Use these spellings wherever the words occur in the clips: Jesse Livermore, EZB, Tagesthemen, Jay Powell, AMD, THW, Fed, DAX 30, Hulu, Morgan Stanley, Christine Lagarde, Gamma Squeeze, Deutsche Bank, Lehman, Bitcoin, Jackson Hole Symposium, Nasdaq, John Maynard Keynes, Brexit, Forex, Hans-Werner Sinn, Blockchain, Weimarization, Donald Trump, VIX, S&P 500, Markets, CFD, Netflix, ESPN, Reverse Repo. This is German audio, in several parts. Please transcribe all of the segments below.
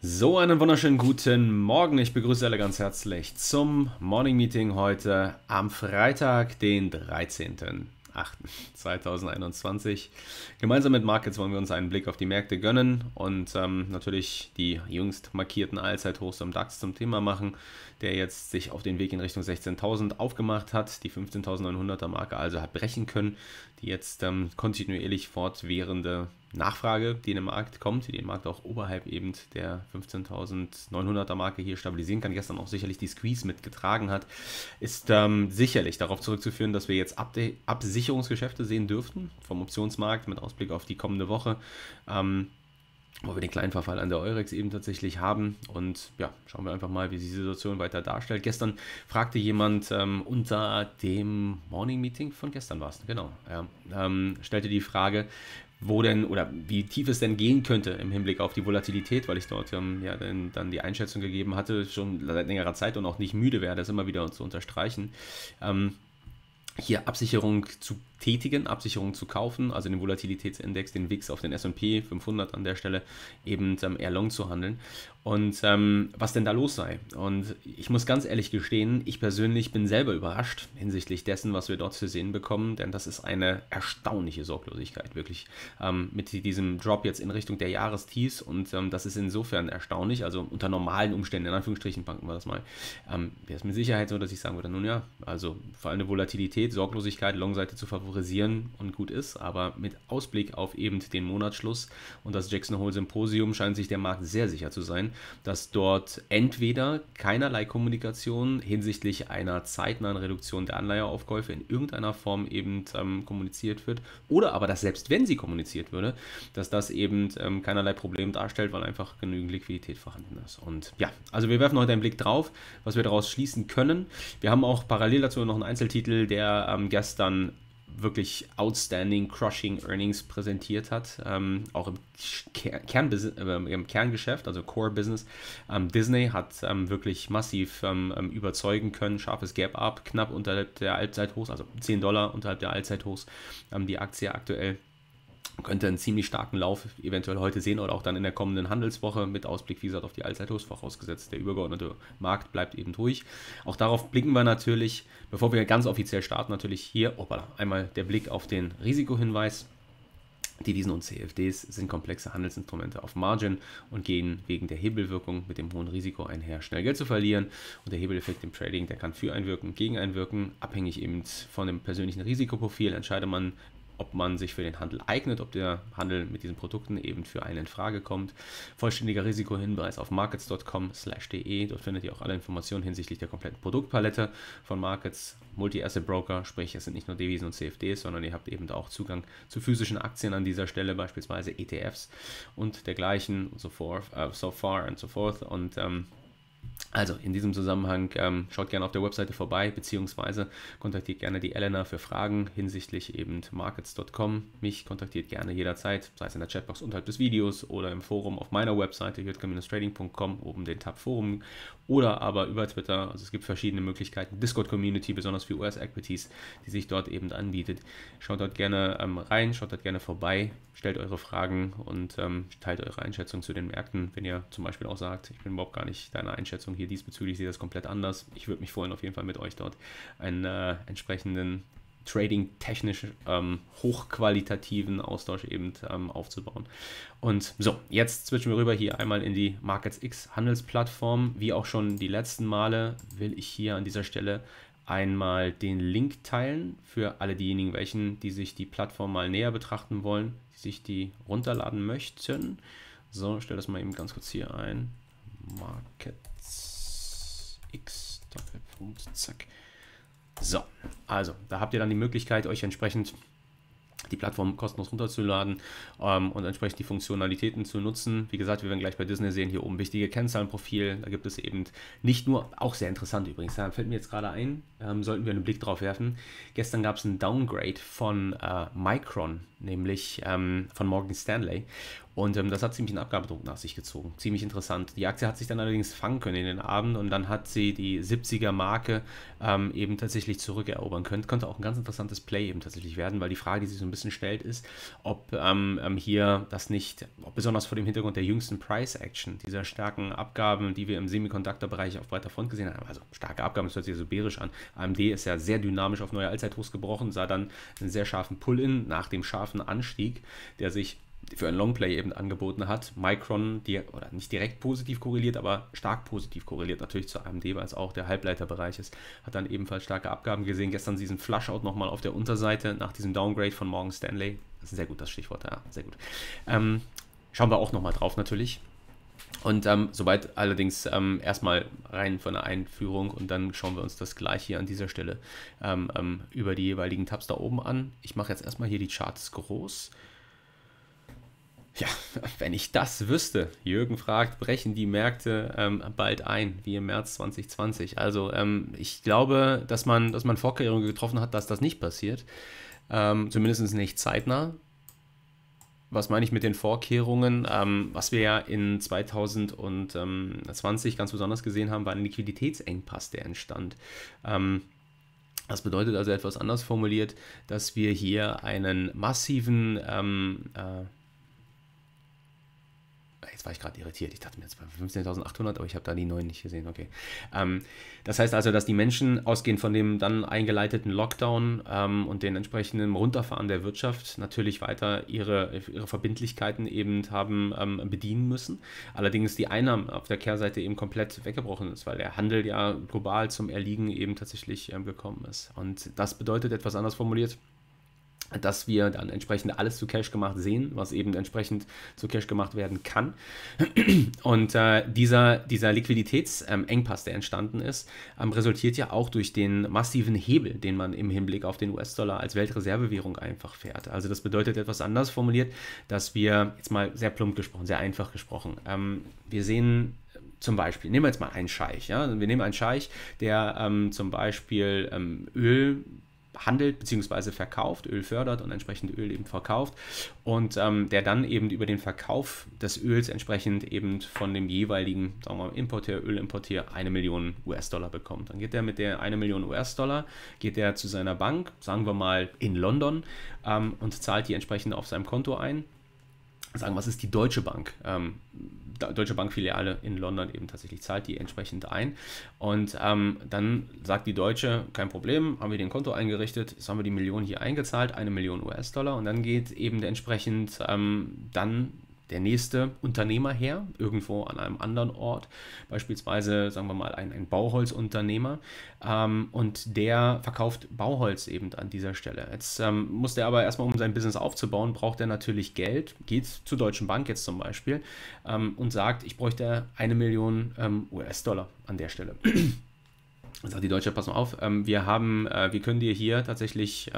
So, einen wunderschönen guten Morgen. Ich begrüße alle ganz herzlich zum Morning Meeting heute am Freitag, den 13.08.2021. Gemeinsam mit Markets wollen wir uns einen Blick auf die Märkte gönnen und natürlich die jüngst markierten Allzeithochs im DAX zum Thema machen, der jetzt sich auf den Weg in Richtung 16.000 aufgemacht hat, die 15.900er Marke also hat brechen können, die jetzt kontinuierlich fortwährende Nachfrage, die in den Markt kommt, die den Markt auch oberhalb eben der 15.900er Marke hier stabilisieren kann, gestern auch sicherlich die Squeeze mitgetragen hat, ist sicherlich darauf zurückzuführen, dass wir jetzt Absicherungsgeschäfte sehen dürften vom Optionsmarkt mit Ausblick auf die kommende Woche, wo wir den kleinen Verfall an der Eurex eben tatsächlich haben. Und ja, schauen wir einfach mal, wie sich die Situation weiter darstellt. Gestern fragte jemand unter dem Morning Meeting von gestern war es, genau, ja, stellte die Frage, wo denn oder wie tief es denn gehen könnte im Hinblick auf die Volatilität, weil ich dort ja dann die Einschätzung gegeben hatte, schon seit längerer Zeit und auch nicht müde wäre, das immer wieder zu unterstreichen. Hier Absicherung zu tätigen, Absicherung zu kaufen, also den Volatilitätsindex, den VIX auf den S&P 500 an der Stelle eben eher long zu handeln und was denn da los sei. Und ich muss ganz ehrlich gestehen, ich persönlich bin selber überrascht hinsichtlich dessen, was wir dort zu sehen bekommen, denn das ist eine erstaunliche Sorglosigkeit, wirklich mit diesem Drop jetzt in Richtung der Jahrestiefs und das ist insofern erstaunlich, also unter normalen Umständen, in Anführungsstrichen packen wir das mal, wäre es mit Sicherheit so, dass ich sagen würde, nun ja, also vor allem eine Volatilität, Sorglosigkeit, Long-Seite zu favorisieren und gut ist, aber mit Ausblick auf eben den Monatsschluss und das Jackson Hole Symposium scheint sich der Markt sehr sicher zu sein, dass dort entweder keinerlei Kommunikation hinsichtlich einer zeitnahen Reduktion der Anleiheaufkäufe in irgendeiner Form eben kommuniziert wird oder aber, dass selbst wenn sie kommuniziert würde, dass das eben keinerlei Problem darstellt, weil einfach genügend Liquidität vorhanden ist. Und ja, also wir werfen heute einen Blick drauf, was wir daraus schließen können. Wir haben auch parallel dazu noch einen Einzeltitel, der gestern wirklich outstanding, crushing Earnings präsentiert hat, auch im Kerngeschäft, also Core Business. Disney hat wirklich massiv überzeugen können, scharfes Gap-Up, knapp unterhalb der Allzeithochs, also $10 unterhalb der Allzeithochs, die Aktie aktuell. Könnte einen ziemlich starken Lauf eventuell heute sehen oder auch dann in der kommenden Handelswoche mit Ausblick, wie gesagt, auf die Allzeithochs, vorausgesetzt der übergeordnete Markt bleibt eben ruhig. Auch darauf blicken wir natürlich, bevor wir ganz offiziell starten, natürlich hier, hoppala, einmal der Blick auf den Risikohinweis. Devisen und CFDs sind komplexe Handelsinstrumente auf Margin und gehen wegen der Hebelwirkung mit dem hohen Risiko einher, schnell Geld zu verlieren. Und der Hebeleffekt im Trading, der kann für einwirken, gegen einwirken, abhängig eben von dem persönlichen Risikoprofil entscheidet man, ob man sich für den Handel eignet, ob der Handel mit diesen Produkten eben für einen in Frage kommt. Vollständiger Risikohinweis auf markets.com/de. Dort findet ihr auch alle Informationen hinsichtlich der kompletten Produktpalette von Markets, Multi-Asset Broker, sprich es sind nicht nur Devisen und CFDs, sondern ihr habt eben auch Zugang zu physischen Aktien an dieser Stelle, beispielsweise ETFs und dergleichen und so fort, und also in diesem Zusammenhang schaut gerne auf der Webseite vorbei, beziehungsweise kontaktiert gerne die Elena für Fragen hinsichtlich eben markets.com. Mich kontaktiert gerne jederzeit, sei es in der Chatbox unterhalb des Videos oder im Forum auf meiner Webseite, jk-trading.com, oben den Tab Forum oder aber über Twitter. Also es gibt verschiedene Möglichkeiten, Discord-Community, besonders für US-Equities, die sich dort eben anbietet. Schaut dort gerne rein, schaut dort gerne vorbei, stellt eure Fragen und teilt eure Einschätzung zu den Märkten. Wenn ihr zum Beispiel auch sagt, ich bin überhaupt gar nicht deiner Einschätzung hier diesbezüglich, sehe das komplett anders. Ich würde mich freuen, auf jeden Fall mit euch dort einen entsprechenden trading-technisch hochqualitativen Austausch eben aufzubauen. Und so, jetzt switchen wir rüber hier einmal in die Markets X Handelsplattform. Wie auch schon die letzten Male will ich hier an dieser Stelle einmal den Link teilen für alle diejenigen, die sich die Plattform mal näher betrachten wollen, die sich die runterladen möchten. So, stell das mal eben ganz kurz hier ein. Markets X Doppelpunkt, zack. So, also da habt ihr dann die Möglichkeit, euch entsprechend die Plattform kostenlos runterzuladen und entsprechend die Funktionalitäten zu nutzen. Wie gesagt, wir werden gleich bei Disney sehen, hier oben wichtige Kennzahlenprofil. Da gibt es eben nicht nur, auch sehr interessant übrigens, da fällt mir jetzt gerade ein, sollten wir einen Blick drauf werfen. Gestern gab es einen Downgrade von Micron nämlich von Morgan Stanley. Und das hat ziemlich einen Abgabedruck nach sich gezogen. Ziemlich interessant. Die Aktie hat sich dann allerdings fangen können in den Abend und dann hat sie die 70er-Marke eben tatsächlich zurückerobern können. Könnte auch ein ganz interessantes Play eben tatsächlich werden, weil die Frage, die sich so ein bisschen stellt, ist, ob hier das nicht, besonders vor dem Hintergrund der jüngsten Price-Action, dieser starken Abgaben, die wir im Semiconductor-Bereich auf breiter Front gesehen haben, also starke Abgaben, das hört sich so bärisch an. AMD ist ja sehr dynamisch auf neue Allzeithochs gebrochen, sah dann einen sehr scharfen Pull-In nach dem scharfen Anstieg, der sich für ein Longplay eben angeboten hat. Micron, die oder nicht direkt positiv korreliert, aber stark positiv korreliert natürlich zu AMD, weil es auch der Halbleiterbereich ist, hat dann ebenfalls starke Abgaben gesehen. Gestern diesen Flushout nochmal auf der Unterseite nach diesem Downgrade von Morgan Stanley. Das ist sehr gut, das Stichwort, ja, sehr gut. Schauen wir auch nochmal drauf natürlich. Und soweit allerdings erstmal rein von der Einführung und dann schauen wir uns das gleich hier an dieser Stelle über die jeweiligen Tabs da oben an. Ich mache jetzt erstmal hier die Charts groß. Ja, wenn ich das wüsste. Jürgen fragt, brechen die Märkte bald ein, wie im März 2020? Also ich glaube, dass man Vorkehrungen getroffen hat, dass das nicht passiert. Zumindest nicht zeitnah. Was meine ich mit den Vorkehrungen? Was wir ja in 2020 ganz besonders gesehen haben, war ein Liquiditätsengpass, der entstand. Das bedeutet also etwas anders formuliert, dass wir hier einen massiven... jetzt war ich gerade irritiert, ich dachte mir jetzt bei 15.800, aber ich habe da die 9 nicht gesehen, okay. Das heißt also, dass die Menschen ausgehend von dem dann eingeleiteten Lockdown und den entsprechenden Runterfahren der Wirtschaft natürlich weiter ihre Verbindlichkeiten eben haben bedienen müssen. Allerdings die Einnahmen auf der Kehrseite eben komplett weggebrochen ist, weil der Handel ja global zum Erliegen eben tatsächlich gekommen ist. Und das bedeutet, etwas anders formuliert, dass wir dann entsprechend alles zu Cash gemacht sehen, was eben entsprechend zu Cash gemacht werden kann. Und dieser Liquiditätsengpass, der entstanden ist, resultiert ja auch durch den massiven Hebel, den man im Hinblick auf den US-Dollar als Weltreservewährung einfach fährt. Also das bedeutet etwas anders formuliert, dass wir, jetzt mal sehr plump gesprochen, sehr einfach gesprochen, wir sehen... Zum Beispiel, nehmen wir jetzt mal einen Scheich. Ja? Wir nehmen einen Scheich, der zum Beispiel Öl handelt bzw. verkauft, Öl fördert und entsprechend Öl eben verkauft und der dann eben über den Verkauf des Öls entsprechend eben von dem jeweiligen, sagen wir mal, Importeur, Ölimporteur 1 Million US-Dollar bekommt. Dann geht der mit der 1 Million US-Dollar, geht der zu seiner Bank, sagen wir mal in London und zahlt die entsprechend auf seinem Konto ein. Sagen, was ist die Deutsche Bank? Deutsche Bankfiliale in London eben tatsächlich zahlt die entsprechend ein. Und dann sagt die Deutsche, kein Problem, haben wir den Konto eingerichtet, jetzt haben wir die Million hier eingezahlt, 1 Million US-Dollar. Und dann geht eben entsprechend der nächste Unternehmer her, irgendwo an einem anderen Ort, beispielsweise, sagen wir mal, ein Bauholzunternehmer und der verkauft Bauholz eben an dieser Stelle. Jetzt muss der aber erstmal, um sein Business aufzubauen, braucht er natürlich Geld, geht zur Deutschen Bank jetzt zum Beispiel und sagt, ich bräuchte 1 Million US-Dollar an der Stelle. Dann sagt die Deutsche, pass mal auf, wir können dir hier tatsächlich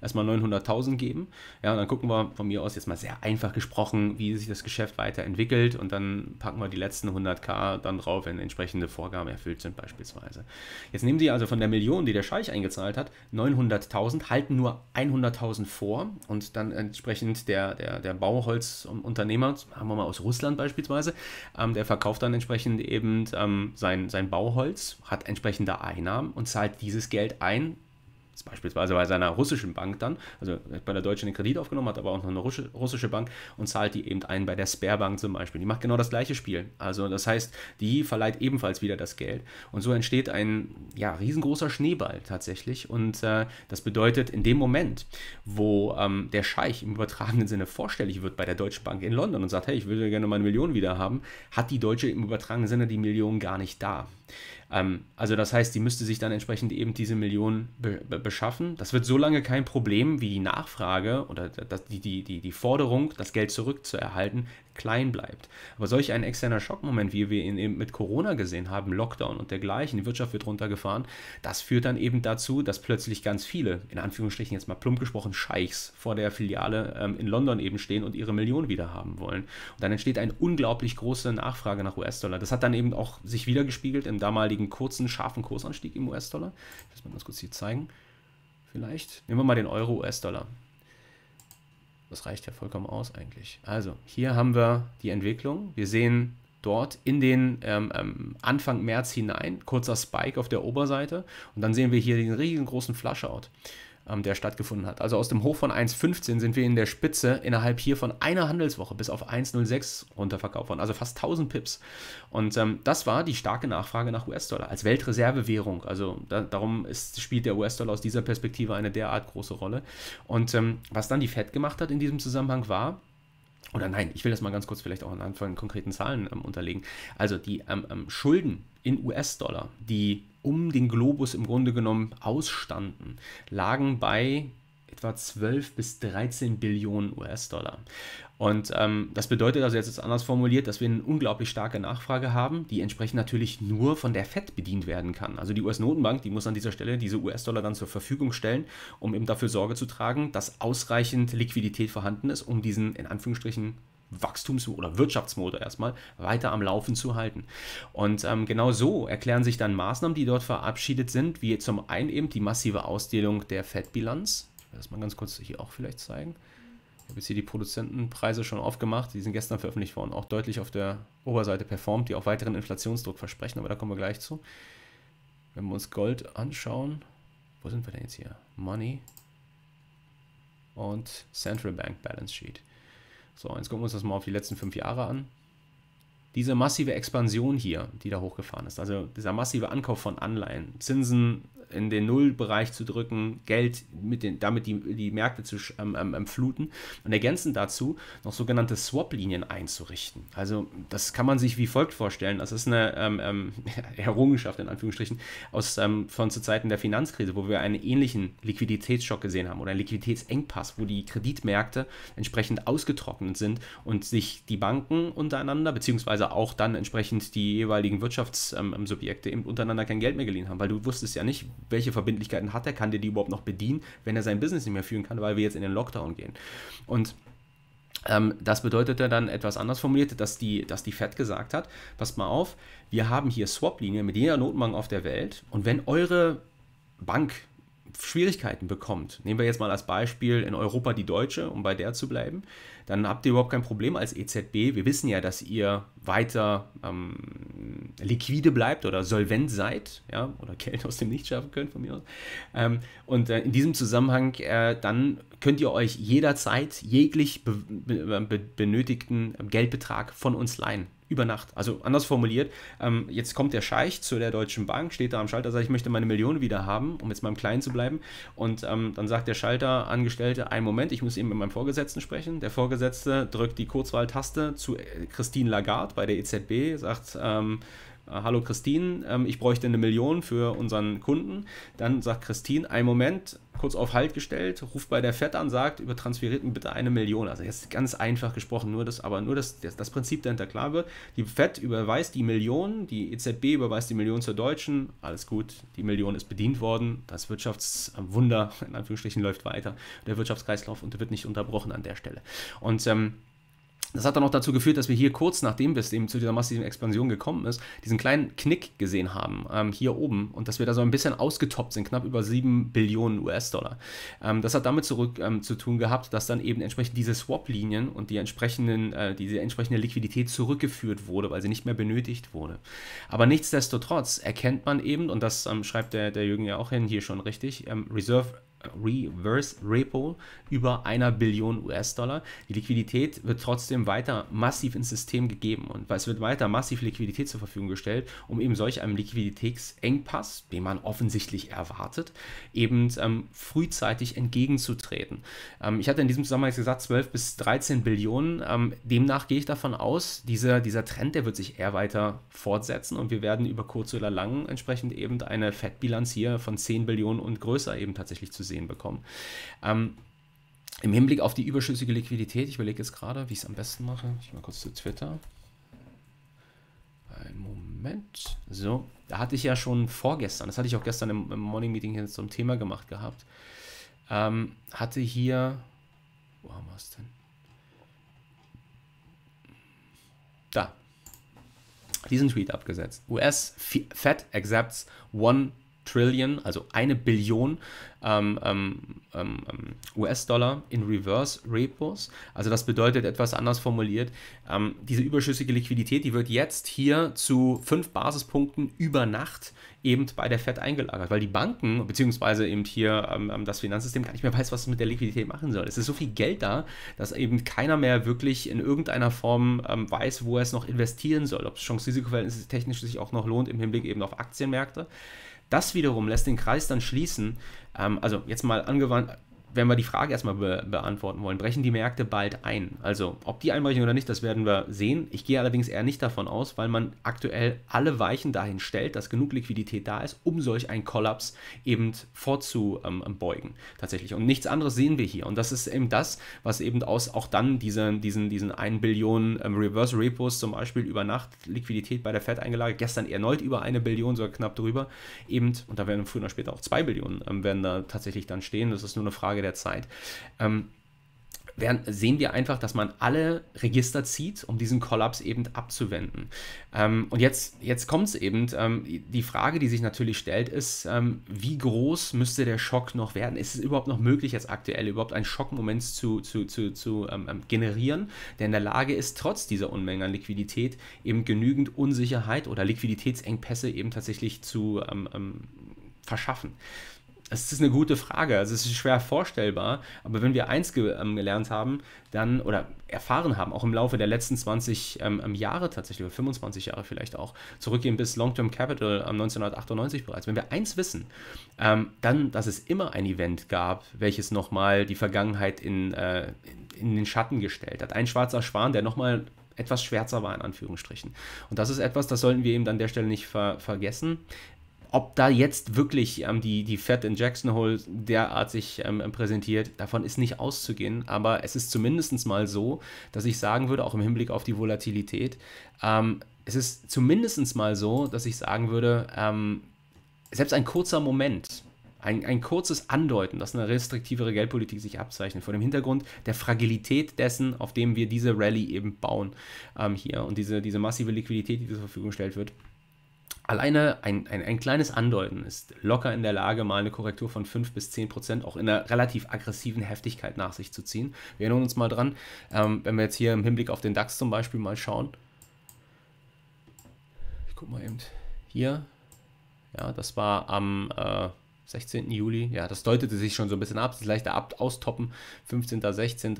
erstmal 900.000 geben. Ja, und dann gucken wir von mir aus jetzt mal sehr einfach gesprochen, wie sich das Geschäft weiterentwickelt und dann packen wir die letzten 100.000 dann drauf, wenn entsprechende Vorgaben erfüllt sind beispielsweise. Jetzt nehmen sie also von der Million, die der Scheich eingezahlt hat, 900.000, halten nur 100.000 vor und dann entsprechend der Bauholzunternehmer, haben wir mal aus Russland beispielsweise, der verkauft dann entsprechend eben sein Bauholz, hat entsprechend da Einnahmen und zahlt dieses Geld ein, ist beispielsweise bei seiner russischen Bank dann, also bei der Deutschen den Kredit aufgenommen, hat aber auch noch eine russische Bank und zahlt die eben ein bei der Sperrbank zum Beispiel. Die macht genau das gleiche Spiel. Also das heißt, die verleiht ebenfalls wieder das Geld. Und so entsteht ein riesengroßer Schneeball tatsächlich. Und das bedeutet, in dem Moment, wo der Scheich im übertragenen Sinne vorstellig wird bei der Deutschen Bank in London und sagt, hey, ich würde gerne meine Million wieder haben, hat die Deutsche im übertragenen Sinne die Million gar nicht da. Also das heißt, die müsste sich dann entsprechend eben diese Millionen beschaffen. Das wird so lange kein Problem, wie die Nachfrage oder die Forderung, das Geld zurückzuerhalten, klein bleibt. Aber solch ein externer Schockmoment, wie wir ihn eben mit Corona gesehen haben, Lockdown und dergleichen, die Wirtschaft wird runtergefahren, das führt dann eben dazu, dass plötzlich ganz viele, in Anführungsstrichen jetzt mal plump gesprochen, Scheichs vor der Filiale in London eben stehen und ihre Millionen wieder haben wollen. Und dann entsteht eine unglaublich große Nachfrage nach US-Dollar. Das hat dann eben auch sich wieder gespiegelt im damaligen kurzen, scharfen Kursanstieg im US-Dollar. Ich muss mal ganz kurz hier zeigen. Vielleicht. Nehmen wir mal den Euro-US-Dollar. Das reicht ja vollkommen aus eigentlich. Also hier haben wir die Entwicklung. Wir sehen dort in den Anfang März hinein, kurzer Spike auf der Oberseite. Und dann sehen wir hier den riesengroßen Flushout, der stattgefunden hat. Also aus dem Hoch von 1,15 sind wir in der Spitze innerhalb hier von einer Handelswoche bis auf 1,06 runterverkauft worden. Also fast 1000 Pips. Und das war die starke Nachfrage nach US-Dollar als Weltreservewährung. Also darum spielt der US-Dollar aus dieser Perspektive eine derart große Rolle. Und was dann die Fed gemacht hat in diesem Zusammenhang war, oder nein, ich will das mal ganz kurz vielleicht auch anhand von konkreten Zahlen unterlegen. Also die Schulden in US-Dollar, die um den Globus im Grunde genommen ausstanden, lagen bei etwa 12 bis 13 Billionen US-Dollar. Und das bedeutet also jetzt anders formuliert, dass wir eine unglaublich starke Nachfrage haben, die entsprechend natürlich nur von der Fed bedient werden kann. Also die US-Notenbank, die muss an dieser Stelle diese US-Dollar dann zur Verfügung stellen, um eben dafür Sorge zu tragen, dass ausreichend Liquidität vorhanden ist, um diesen in Anführungsstrichen Wachstums- oder Wirtschaftsmotor erstmal weiter am Laufen zu halten. Und genau so erklären sich dann Maßnahmen, die dort verabschiedet sind, wie zum einen eben die massive Ausdehnung der Fed-Bilanz. Ich will das mal ganz kurz hier auch vielleicht zeigen. Ich habe jetzt hier die Produzentenpreise schon aufgemacht. Die sind gestern veröffentlicht worden, auch deutlich auf der Oberseite performt, die auch weiteren Inflationsdruck versprechen, aber da kommen wir gleich zu. Wenn wir uns Gold anschauen, wo sind wir denn jetzt hier? Money und Central Bank Balance Sheet. So, jetzt gucken wir uns das mal auf die letzten 5 Jahre an. Diese massive Expansion hier, die da hochgefahren ist, also dieser massive Ankauf von Anleihen, Zinsen in den Nullbereich zu drücken, Geld damit die Märkte zu fluten und ergänzend dazu noch sogenannte Swap-Linien einzurichten. Also das kann man sich wie folgt vorstellen. Das ist eine Errungenschaft in Anführungsstrichen von zu Zeiten der Finanzkrise, wo wir einen ähnlichen Liquiditätsschock gesehen haben oder einen Liquiditätsengpass, wo die Kreditmärkte entsprechend ausgetrocknet sind und sich die Banken untereinander, beziehungsweise auch dann entsprechend die jeweiligen Wirtschaftssubjekte eben untereinander kein Geld mehr geliehen haben, weil du wusstest ja nicht, welche Verbindlichkeiten hat er, kann der die überhaupt noch bedienen, wenn er sein Business nicht mehr führen kann, weil wir jetzt in den Lockdown gehen. Und das bedeutete dann etwas anders formuliert, dass die Fed gesagt hat, passt mal auf, wir haben hier Swap-Linien mit jeder Notenbank auf der Welt und wenn eure Bank Schwierigkeiten bekommt, nehmen wir jetzt mal als Beispiel in Europa die Deutsche, um bei der zu bleiben, dann habt ihr überhaupt kein Problem als EZB. Wir wissen ja, dass ihr weiter liquide bleibt oder solvent seid, ja, oder Geld aus dem Nichts schaffen könnt von mir aus. In diesem Zusammenhang dann könnt ihr euch jederzeit jeglich benötigten Geldbetrag von uns leihen. Über Nacht. Also anders formuliert, jetzt kommt der Scheich zu der Deutschen Bank, steht da am Schalter, sagt, ich möchte meine Million wieder haben, um jetzt mal im Kleinen zu bleiben. Und dann sagt der Schalterangestellte, einen Moment, ich muss eben mit meinem Vorgesetzten sprechen. Der Vorgesetzte drückt die Kurzwahltaste zu Christine Lagarde bei der EZB, sagt, hallo Christine, ich bräuchte eine Million für unseren Kunden. Dann sagt Christine, einen Moment, kurz auf Halt gestellt, ruft bei der Fed an, sagt, übertransferiert mir bitte 1 Million. Also jetzt ganz einfach gesprochen, nur das Prinzip dahinter klar wird. Die Fed überweist die Million, die EZB überweist die Million zur Deutschen, alles gut, die Million ist bedient worden, das Wirtschaftswunder, in Anführungsstrichen, läuft weiter, der Wirtschaftskreislauf und der wird nicht unterbrochen an der Stelle. Und das hat dann auch dazu geführt, dass wir hier kurz nachdem es eben zu dieser massiven Expansion gekommen ist, diesen kleinen Knick gesehen haben, hier oben, und dass wir da so ein bisschen ausgetoppt sind, knapp über 7 Billionen US-Dollar. Das hat damit zu tun gehabt, dass dann eben entsprechend diese Swap-Linien und diese entsprechende Liquidität zurückgeführt wurde, weil sie nicht mehr benötigt wurde. Aber nichtsdestotrotz erkennt man eben, und das schreibt der Jürgen ja auch hin, hier schon richtig, Reverse Repo über 1 Billion US-Dollar. Die Liquidität wird trotzdem weiter massiv ins System gegeben und es wird weiter massiv Liquidität zur Verfügung gestellt, um eben solch einem Liquiditätsengpass, den man offensichtlich erwartet, eben frühzeitig entgegenzutreten. Ich hatte in diesem Zusammenhang gesagt, 12 bis 13 Billionen. Demnach gehe ich davon aus, dieser Trend, der wird sich eher weiter fortsetzen und wir werden über kurz oder lang entsprechend eben eine Fed-Bilanz hier von 10 Billionen und größer eben tatsächlich zu sehen bekommen. Im Hinblick auf die überschüssige Liquidität, ich überlege jetzt gerade, wie ich es am besten mache. Ich gehe mal kurz zu Twitter. Einen Moment. So, da hatte ich ja schon vorgestern, das hatte ich auch gestern im Morning Meeting hier zum Thema gemacht gehabt, hatte hier, wo haben wir es denn? Da. Diesen Tweet abgesetzt. US Fed accepts one Trillion, also 1 Billion US-Dollar in Reverse Repos. Also das bedeutet, etwas anders formuliert, diese überschüssige Liquidität, die wird jetzt hier zu 5 Basispunkten über Nacht eben bei der Fed eingelagert, weil die Banken, beziehungsweise eben hier das Finanzsystem gar nicht mehr weiß, was es mit der Liquidität machen soll. Es ist so viel Geld da, dass eben keiner mehr wirklich in irgendeiner Form weiß, wo er es noch investieren soll, ob es Chance-Risiko-Verhältnis technisch sich auch noch lohnt im Hinblick eben auf Aktienmärkte. Das wiederum lässt den Kreis dann schließen, also jetzt mal angewandt, wenn wir die Frage erstmal beantworten wollen, brechen die Märkte bald ein? Also ob die einbrechen oder nicht, das werden wir sehen. Ich gehe allerdings eher nicht davon aus, weil man aktuell alle Weichen dahin stellt, dass genug Liquidität da ist, um solch einen Kollaps eben vorzubeugen tatsächlich. Und nichts anderes sehen wir hier. Und das ist eben das, was eben aus auch dann diesen 1 Billion Reverse Repos zum Beispiel über Nacht Liquidität bei der Fed eingelagert, gestern erneut über 1 Billion, sogar knapp drüber, eben, und da werden früher oder später auch 2 Billionen werden da tatsächlich dann stehen. Das ist nur eine Frage der Zeit. Sehen wir einfach, dass man alle Register zieht, um diesen Kollaps eben abzuwenden. Und jetzt kommt es eben, die Frage, die sich natürlich stellt, ist, wie groß müsste der Schock noch werden? Ist es überhaupt noch möglich, jetzt aktuell überhaupt einen Schockmoment zu generieren, der in der Lage ist, trotz dieser Unmengen an Liquidität eben genügend Unsicherheit oder Liquiditätsengpässe eben tatsächlich zu verschaffen? Es ist eine gute Frage, also es ist schwer vorstellbar, aber wenn wir eins gelernt haben, dann, oder erfahren haben, auch im Laufe der letzten 20 Jahre tatsächlich, oder 25 Jahre vielleicht auch, zurückgehen bis Long-Term Capital 1998 bereits, wenn wir eins wissen, dann, dass es immer ein Event gab, welches nochmal die Vergangenheit in den Schatten gestellt hat. Ein schwarzer Schwan, der nochmal etwas schwärzer war, in Anführungsstrichen. Und das ist etwas, das sollten wir eben an der Stelle nicht vergessen. Ob da jetzt wirklich die Fed in Jackson Hole derart sich präsentiert, davon ist nicht auszugehen. Aber es ist zumindest mal so, dass ich sagen würde, auch im Hinblick auf die Volatilität, es ist zumindest mal so, dass ich sagen würde, selbst ein kurzer Moment, ein kurzes Andeuten, dass eine restriktivere Geldpolitik sich abzeichnet, vor dem Hintergrund der Fragilität dessen, auf dem wir diese Rallye eben bauen hier und diese massive Liquidität, die zur Verfügung gestellt wird. Alleine ein kleines Andeuten ist locker in der Lage, mal eine Korrektur von 5 bis 10% auch in einer relativ aggressiven Heftigkeit nach sich zu ziehen. Wir erinnern uns mal dran, wenn wir jetzt hier im Hinblick auf den DAX zum Beispiel mal schauen. Ich gucke mal eben hier. Ja, das war am 16. Juli, ja, das deutete sich schon so ein bisschen ab, das leichte Austoppen, 15., 16.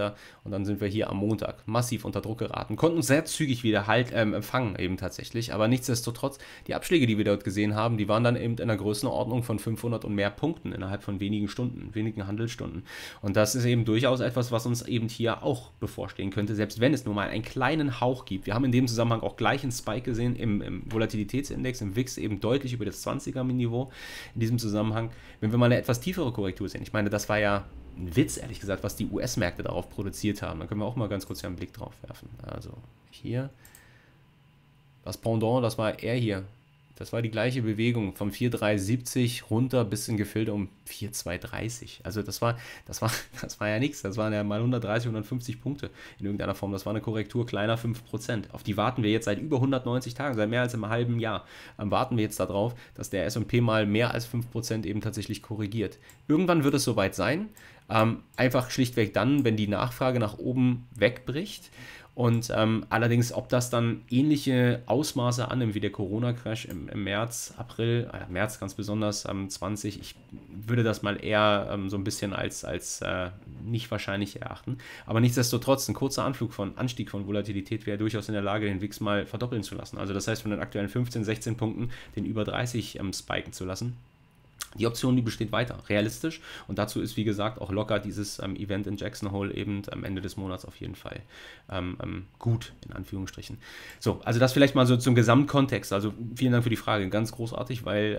und dann sind wir hier am Montag massiv unter Druck geraten, konnten uns sehr zügig wieder Halt empfangen eben tatsächlich, aber nichtsdestotrotz, die Abschläge, die wir dort gesehen haben, die waren dann eben in einer Größenordnung von 500 und mehr Punkten innerhalb von wenigen Stunden, wenigen Handelsstunden, und das ist eben durchaus etwas, was uns eben hier auch bevorstehen könnte, selbst wenn es nur mal einen kleinen Hauch gibt. Wir haben in dem Zusammenhang auch gleich einen Spike gesehen im Volatilitätsindex, im VIX eben deutlich über das 20er-Niveau, in diesem Zusammenhang. Wenn wir mal eine etwas tiefere Korrektur sehen, ich meine, das war ja ein Witz, ehrlich gesagt, was die US-Märkte darauf produziert haben. Da können wir auch mal ganz kurz einen Blick drauf werfen. Also hier, das Pendant, das war er hier. Das war die gleiche Bewegung, von 4,370 runter bis in Gefilde um 4,230. Also das war ja nichts. Das waren ja mal 130, 150 Punkte in irgendeiner Form. Das war eine Korrektur kleiner 5%. Auf die warten wir jetzt seit über 190 Tagen, seit mehr als einem halben Jahr. Warten wir jetzt darauf, dass der S&P mal mehr als 5% eben tatsächlich korrigiert. Irgendwann wird es soweit sein. Einfach schlichtweg dann, wenn die Nachfrage nach oben wegbricht. Und allerdings, ob das dann ähnliche Ausmaße annimmt wie der Corona-Crash im März, April, März ganz besonders, 20, ich würde das mal eher so ein bisschen als nicht wahrscheinlich erachten. Aber nichtsdestotrotz, ein kurzer Anstieg von Volatilität wäre durchaus in der Lage, den VIX mal verdoppeln zu lassen. Also das heißt, von den aktuellen 15, 16 Punkten den über 30 spiken zu lassen. Die Option, die besteht weiter, realistisch, und dazu ist, wie gesagt, auch locker dieses Event in Jackson Hole eben am Ende des Monats auf jeden Fall gut, in Anführungsstrichen. So, also das vielleicht mal so zum Gesamtkontext, also vielen Dank für die Frage, ganz großartig, weil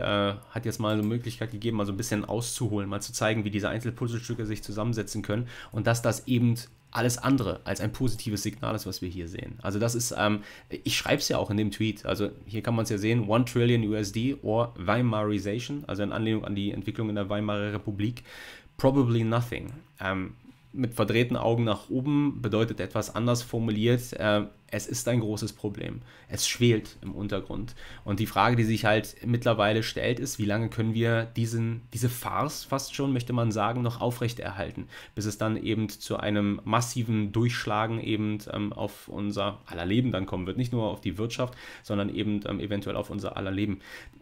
hat jetzt mal so eine Möglichkeit gegeben, mal so ein bisschen auszuholen, mal zu zeigen, wie diese Einzelpuzzlestücke sich zusammensetzen können und dass das eben alles andere als ein positives Signal ist, was wir hier sehen. Also das ist, ich schreibe es ja auch in dem Tweet, also hier kann man es ja sehen, 1 Trillion USD or Weimarization, also in Anlehnung an die Entwicklung in der Weimarer Republik, probably nothing. mit verdrehten Augen nach oben bedeutet etwas anders formuliert, es ist ein großes Problem. Es schwelt im Untergrund. Und die Frage, die sich halt mittlerweile stellt, ist, wie lange können wir diese Farce fast schon, möchte man sagen, noch aufrechterhalten, bis es dann eben zu einem massiven Durchschlagen eben auf unser aller Leben dann kommen wird. Nicht nur auf die Wirtschaft, sondern eben eventuell auf unser aller Leben.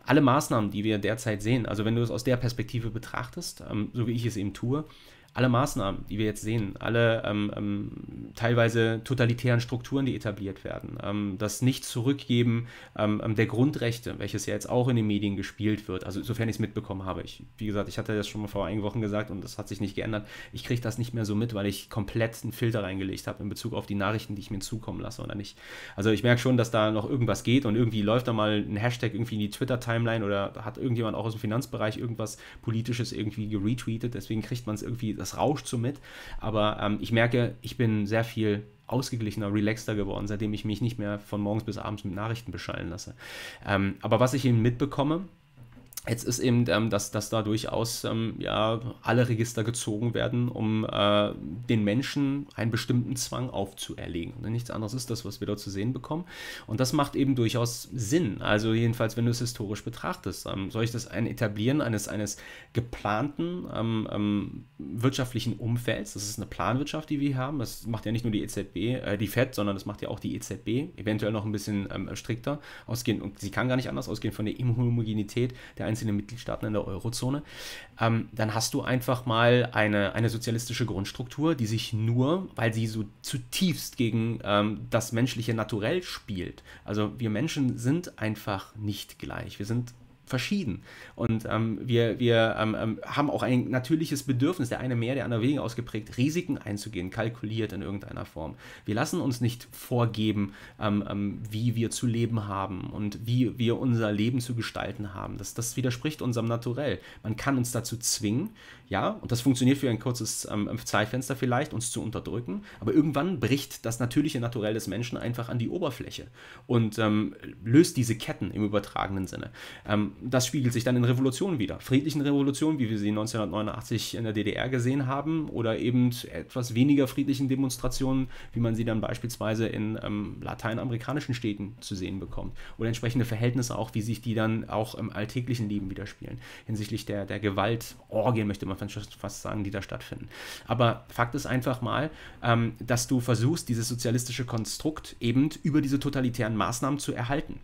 Alle Maßnahmen, die wir derzeit sehen, also wenn du es aus der Perspektive betrachtest, so wie ich es eben tue, alle Maßnahmen, die wir jetzt sehen, alle teilweise totalitären Strukturen, die etabliert werden, das Nicht-Zurückgeben der Grundrechte, welches ja jetzt auch in den Medien gespielt wird, also sofern ich es mitbekommen habe. Wie gesagt, ich hatte das schon mal vor einigen Wochen gesagt und das hat sich nicht geändert. Ich kriege das nicht mehr so mit, weil ich komplett einen Filter reingelegt habe in Bezug auf die Nachrichten, die ich mir zukommen lasse oder nicht. Also ich merke schon, dass da noch irgendwas geht und irgendwie läuft da mal ein Hashtag irgendwie in die Twitter-Timeline oder hat irgendjemand auch aus dem Finanzbereich irgendwas Politisches irgendwie geretweetet, deswegen kriegt man es irgendwie, das rauscht so mit, aber ich merke, ich bin sehr viel ausgeglichener, relaxter geworden, seitdem ich mich nicht mehr von morgens bis abends mit Nachrichten beschallen lasse. Aber was ich eben mitbekomme, jetzt ist eben, dass da durchaus ja, alle Register gezogen werden, um den Menschen einen bestimmten Zwang aufzuerlegen. Und nichts anderes ist das, was wir dort zu sehen bekommen. Und das macht eben durchaus Sinn. Also jedenfalls, wenn du es historisch betrachtest, soll ich das ein Etablieren eines geplanten wirtschaftlichen Umfelds, das ist eine Planwirtschaft, die wir haben, das macht ja nicht nur die Fed, sondern das macht ja auch die EZB, eventuell noch ein bisschen strikter ausgehend. Und sie kann gar nicht anders ausgehen von der Homogenität der einzelnen Mitgliedstaaten in der Eurozone, dann hast du einfach mal eine sozialistische Grundstruktur, die sich nur, weil sie so zutiefst gegen das menschliche Naturell spielt. Also wir Menschen sind einfach nicht gleich, wir sind verschieden und wir haben auch ein natürliches Bedürfnis, der eine mehr, der andere weniger ausgeprägt, Risiken einzugehen, kalkuliert in irgendeiner Form. Wir lassen uns nicht vorgeben, wie wir zu leben haben und wie wir unser Leben zu gestalten haben. Das widerspricht unserem Naturell. Man kann uns dazu zwingen, ja, und das funktioniert für ein kurzes Zeitfenster vielleicht, uns zu unterdrücken, aber irgendwann bricht das natürliche Naturell des Menschen einfach an die Oberfläche und löst diese Ketten im übertragenen Sinne. Das spiegelt sich dann in Revolutionen wieder. Friedlichen Revolutionen, wie wir sie 1989 in der DDR gesehen haben, oder eben etwas weniger friedlichen Demonstrationen, wie man sie dann beispielsweise in lateinamerikanischen Städten zu sehen bekommt. Oder entsprechende Verhältnisse auch, wie sich die dann auch im alltäglichen Leben widerspiegeln. Hinsichtlich der Gewaltorgien, möchte man fast sagen, die da stattfinden. Aber Fakt ist einfach mal, dass du versuchst, dieses sozialistische Konstrukt eben über diese totalitären Maßnahmen zu erhalten.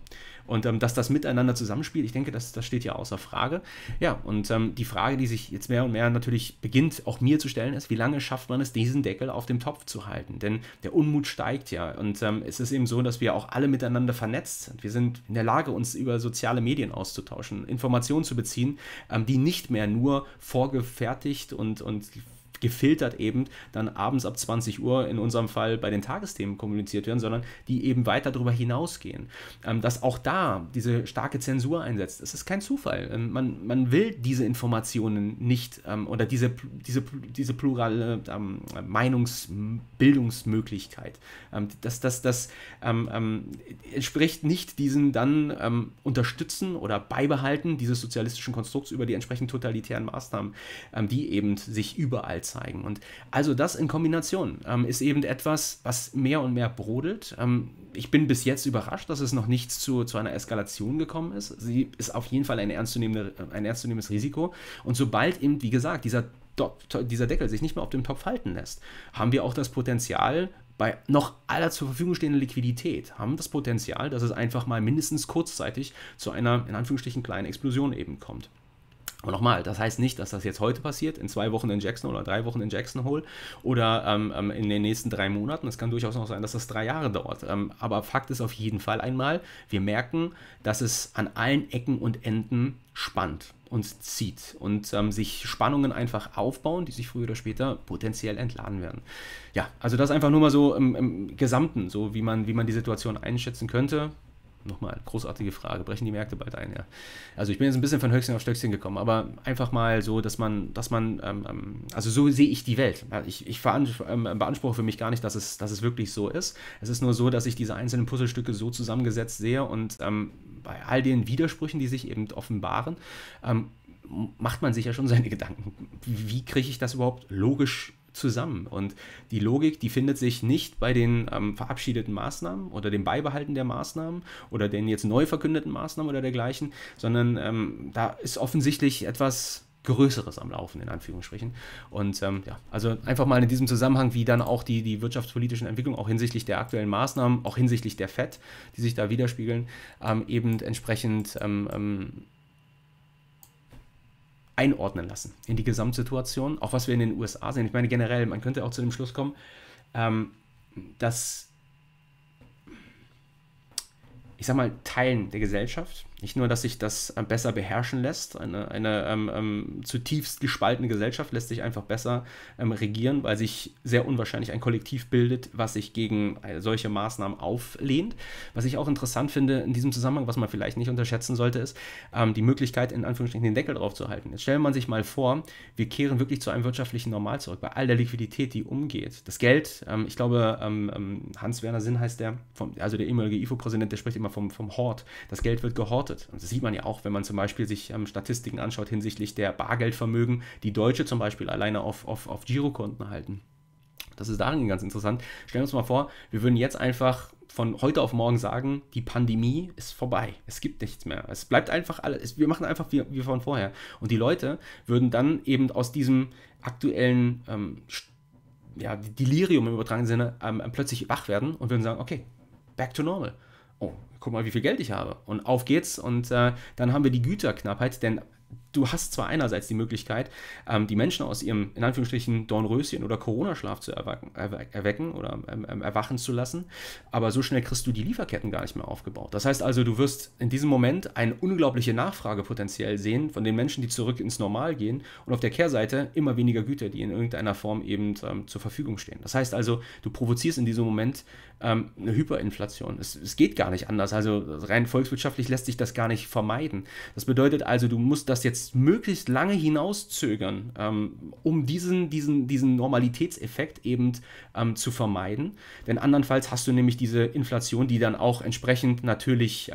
Und dass das miteinander zusammenspielt, ich denke, das steht ja außer Frage. Ja, und die Frage, die sich jetzt mehr und mehr natürlich beginnt, auch mir zu stellen, ist, wie lange schafft man es, diesen Deckel auf dem Topf zu halten? Denn der Unmut steigt ja. Und es ist eben so, dass wir auch alle miteinander vernetzt sind. Wir sind in der Lage, uns über soziale Medien auszutauschen, Informationen zu beziehen, die nicht mehr nur vorgefertigt und gefiltert eben dann abends ab 20 Uhr in unserem Fall bei den Tagesthemen kommuniziert werden, sondern die eben weiter darüber hinausgehen. Dass auch da diese starke Zensur einsetzt, das ist kein Zufall. Man will diese Informationen nicht oder diese plurale Meinungsbildungsmöglichkeit. Das entspricht nicht diesem dann Unterstützen oder Beibehalten dieses sozialistischen Konstrukts über die entsprechend totalitären Maßnahmen, die eben sich überall zeigen. Und also das in Kombination ist eben etwas, was mehr und mehr brodelt. Ich bin bis jetzt überrascht, dass es noch nichts zu einer Eskalation gekommen ist. Sie ist auf jeden Fall ein ernstzunehmendes Risiko. Und sobald eben, wie gesagt, dieser Deckel sich nicht mehr auf dem Topf halten lässt, haben wir auch das Potenzial, bei noch aller zur Verfügung stehenden Liquidität haben das Potenzial, dass es einfach mal mindestens kurzzeitig zu einer, in Anführungsstrichen, kleinen Explosion eben kommt. Und nochmal, das heißt nicht, dass das jetzt heute passiert, in 2 Wochen in Jackson Hole oder 3 Wochen in Jackson Hole oder in den nächsten 3 Monaten. Es kann durchaus noch sein, dass das 3 Jahre dauert. Aber Fakt ist auf jeden Fall einmal, wir merken, dass es an allen Ecken und Enden spannt und zieht und sich Spannungen einfach aufbauen, die sich früher oder später potenziell entladen werden. Ja, also das einfach nur mal so im Gesamten, so wie man die Situation einschätzen könnte. Nochmal, großartige Frage, brechen die Märkte bald ein? Ja. Also ich bin jetzt ein bisschen von Höchstchen auf Stöckchen gekommen, aber einfach mal so, dass man also so sehe ich die Welt. Ich beanspruche für mich gar nicht, dass es wirklich so ist. Es ist nur so, dass ich diese einzelnen Puzzlestücke so zusammengesetzt sehe und bei all den Widersprüchen, die sich eben offenbaren, macht man sich ja schon seine Gedanken. Wie kriege ich das überhaupt logisch zusammen. Und die Logik, die findet sich nicht bei den verabschiedeten Maßnahmen oder dem Beibehalten der Maßnahmen oder den jetzt neu verkündeten Maßnahmen oder dergleichen, sondern da ist offensichtlich etwas Größeres am Laufen, in Anführungsstrichen. Und ja, also einfach mal in diesem Zusammenhang, wie dann auch die wirtschaftspolitischen Entwicklungen, auch hinsichtlich der aktuellen Maßnahmen, auch hinsichtlich der Fed, die sich da widerspiegeln, eben entsprechend einordnen lassen in die Gesamtsituation, auch was wir in den USA sehen. Ich meine generell, man könnte auch zu dem Schluss kommen, dass, ich sag mal, Teilen der Gesellschaft, nicht nur, dass sich das besser beherrschen lässt, eine zutiefst gespaltene Gesellschaft lässt sich einfach besser regieren, weil sich sehr unwahrscheinlich ein Kollektiv bildet, was sich gegen solche Maßnahmen auflehnt. Was ich auch interessant finde in diesem Zusammenhang, was man vielleicht nicht unterschätzen sollte, ist die Möglichkeit, in Anführungsstrichen den Deckel drauf zu halten. Jetzt stellt man sich mal vor, wir kehren wirklich zu einem wirtschaftlichen Normal zurück, bei all der Liquidität, die umgeht. Das Geld, ich glaube, Hans-Werner Sinn heißt der, also der ehemalige IFO-Präsident, der spricht immer vom Hort. Das Geld wird gehortet. Und das sieht man ja auch, wenn man zum Beispiel sich Statistiken anschaut hinsichtlich der Bargeldvermögen, die Deutsche zum Beispiel alleine auf Girokonten halten. Das ist darin ganz interessant. Stellen wir uns mal vor, wir würden jetzt einfach von heute auf morgen sagen, die Pandemie ist vorbei. Es gibt nichts mehr. Es bleibt einfach alles. Wir machen einfach wie von vorher. Und die Leute würden dann eben aus diesem aktuellen Delirium im übertragenen Sinne plötzlich wach werden und würden sagen, okay, back to normal. Oh, guck mal, wie viel Geld ich habe. Und auf geht's. Und dann haben wir die Güterknappheit, denn du hast zwar einerseits die Möglichkeit, die Menschen aus ihrem, in Anführungsstrichen, Dornröschen oder Corona-Schlaf zu erwecken oder erwachen zu lassen, aber so schnell kriegst du die Lieferketten gar nicht mehr aufgebaut. Das heißt also, du wirst in diesem Moment eine unglaubliche Nachfrage potenziell sehen von den Menschen, die zurück ins Normal gehen, und auf der Kehrseite immer weniger Güter, die in irgendeiner Form eben zur Verfügung stehen. Das heißt also, du provozierst in diesem Moment eine Hyperinflation. Es geht gar nicht anders. Also rein volkswirtschaftlich lässt sich das gar nicht vermeiden. Das bedeutet also, du musst das jetzt möglichst lange hinauszögern, um diesen Normalitätseffekt eben zu vermeiden. Denn andernfalls hast du nämlich diese Inflation, die dann auch entsprechend natürlich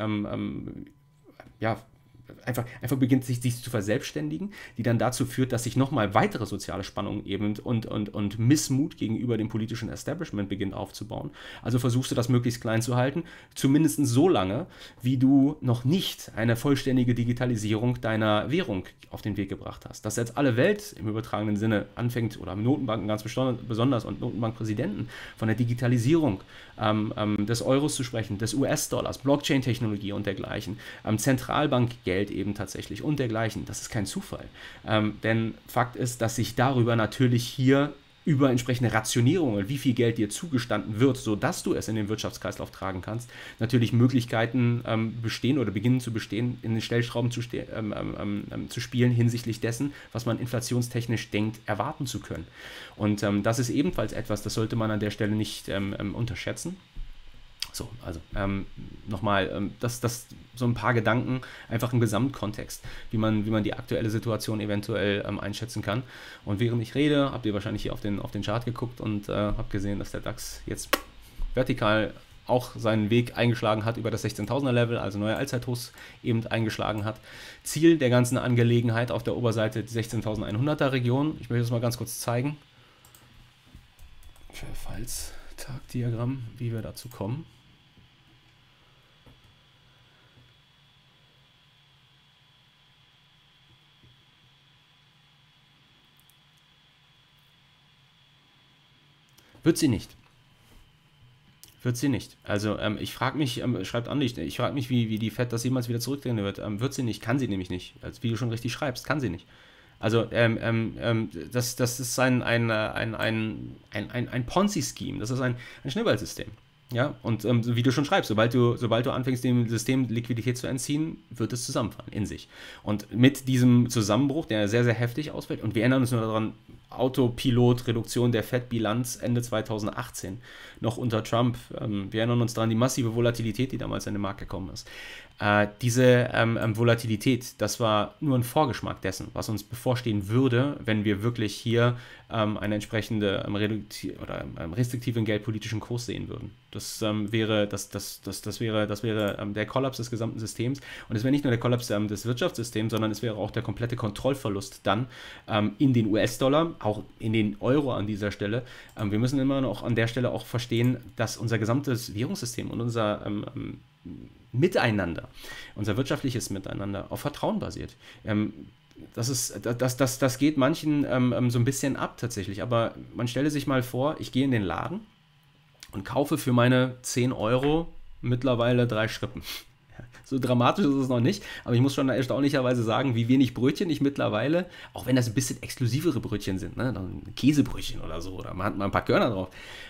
einfach beginnt, sich zu verselbstständigen, die dann dazu führt, dass sich nochmal weitere soziale Spannungen eben und Missmut gegenüber dem politischen Establishment beginnt aufzubauen. Also versuchst du das möglichst klein zu halten, zumindest so lange, wie du noch nicht eine vollständige Digitalisierung deiner Währung auf den Weg gebracht hast. Dass jetzt alle Welt im übertragenen Sinne anfängt, oder Notenbanken ganz besonders und Notenbankpräsidenten, von der Digitalisierung des Euros zu sprechen, des US-Dollars, Blockchain-Technologie und dergleichen, Zentralbankgeld eben tatsächlich und dergleichen. Das ist kein Zufall. Denn Fakt ist, dass sich darüber natürlich hier über entsprechende Rationierungen, wie viel Geld dir zugestanden wird, sodass du es in den Wirtschaftskreislauf tragen kannst, natürlich Möglichkeiten bestehen oder beginnen zu bestehen, in den Stellschrauben zu spielen hinsichtlich dessen, was man inflationstechnisch denkt, erwarten zu können. Und das ist ebenfalls etwas, das sollte man an der Stelle nicht unterschätzen. So, also nochmal, das so ein paar Gedanken einfach im Gesamtkontext, wie man die aktuelle Situation eventuell einschätzen kann. Und während ich rede, habt ihr wahrscheinlich hier auf den Chart geguckt und habt gesehen, dass der DAX jetzt vertikal auch seinen Weg eingeschlagen hat über das 16.000er-Level, also neue Allzeithochs eben eingeschlagen hat. Ziel der ganzen Angelegenheit auf der Oberseite die 16.100er-Region. Ich möchte das mal ganz kurz zeigen. Falls Tagdiagramm, wie wir dazu kommen. Wird sie nicht. Wird sie nicht. Also ich frage mich, schreibt an dich, ich frage mich, wie die Fed das jemals wieder zurückdrehen wird. Wird sie nicht, kann sie nämlich nicht. Als wie du schon richtig schreibst, kann sie nicht. Also das ist ein Ponzi-Scheme, das ist ein Schneeballsystem. Ja? Und wie du schon schreibst, sobald du anfängst, dem System Liquidität zu entziehen, wird es zusammenfallen in sich. Und mit diesem Zusammenbruch, der sehr, sehr heftig ausfällt, und wir erinnern uns nur daran, Autopilot-Reduktion der Fed-Bilanz Ende 2018, noch unter Trump. Wir erinnern uns daran, die massive Volatilität, die damals in den Markt gekommen ist. Diese Volatilität, das war nur ein Vorgeschmack dessen, was uns bevorstehen würde, wenn wir wirklich hier eine entsprechende restriktiven geldpolitischen Kurs sehen würden. Das wäre der Kollaps des gesamten Systems. Und es wäre nicht nur der Kollaps des Wirtschaftssystems, sondern es wäre auch der komplette Kontrollverlust dann in den US-Dollar, auch in den Euro an dieser Stelle. Wir müssen immer noch an der Stelle auch verstehen, dass unser gesamtes Währungssystem und unser Miteinander, unser wirtschaftliches Miteinander auf Vertrauen basiert. Das geht manchen so ein bisschen ab tatsächlich, aber man stelle sich mal vor, ich gehe in den Laden und kaufe für meine 10 Euro mittlerweile 3 Schrippen. So dramatisch ist es noch nicht, aber ich muss schon erstaunlicherweise sagen, wie wenig Brötchen ich mittlerweile, auch wenn das ein bisschen exklusivere Brötchen sind, ne, dann Käsebrötchen oder so, oder man hat mal ein paar Körner drauf,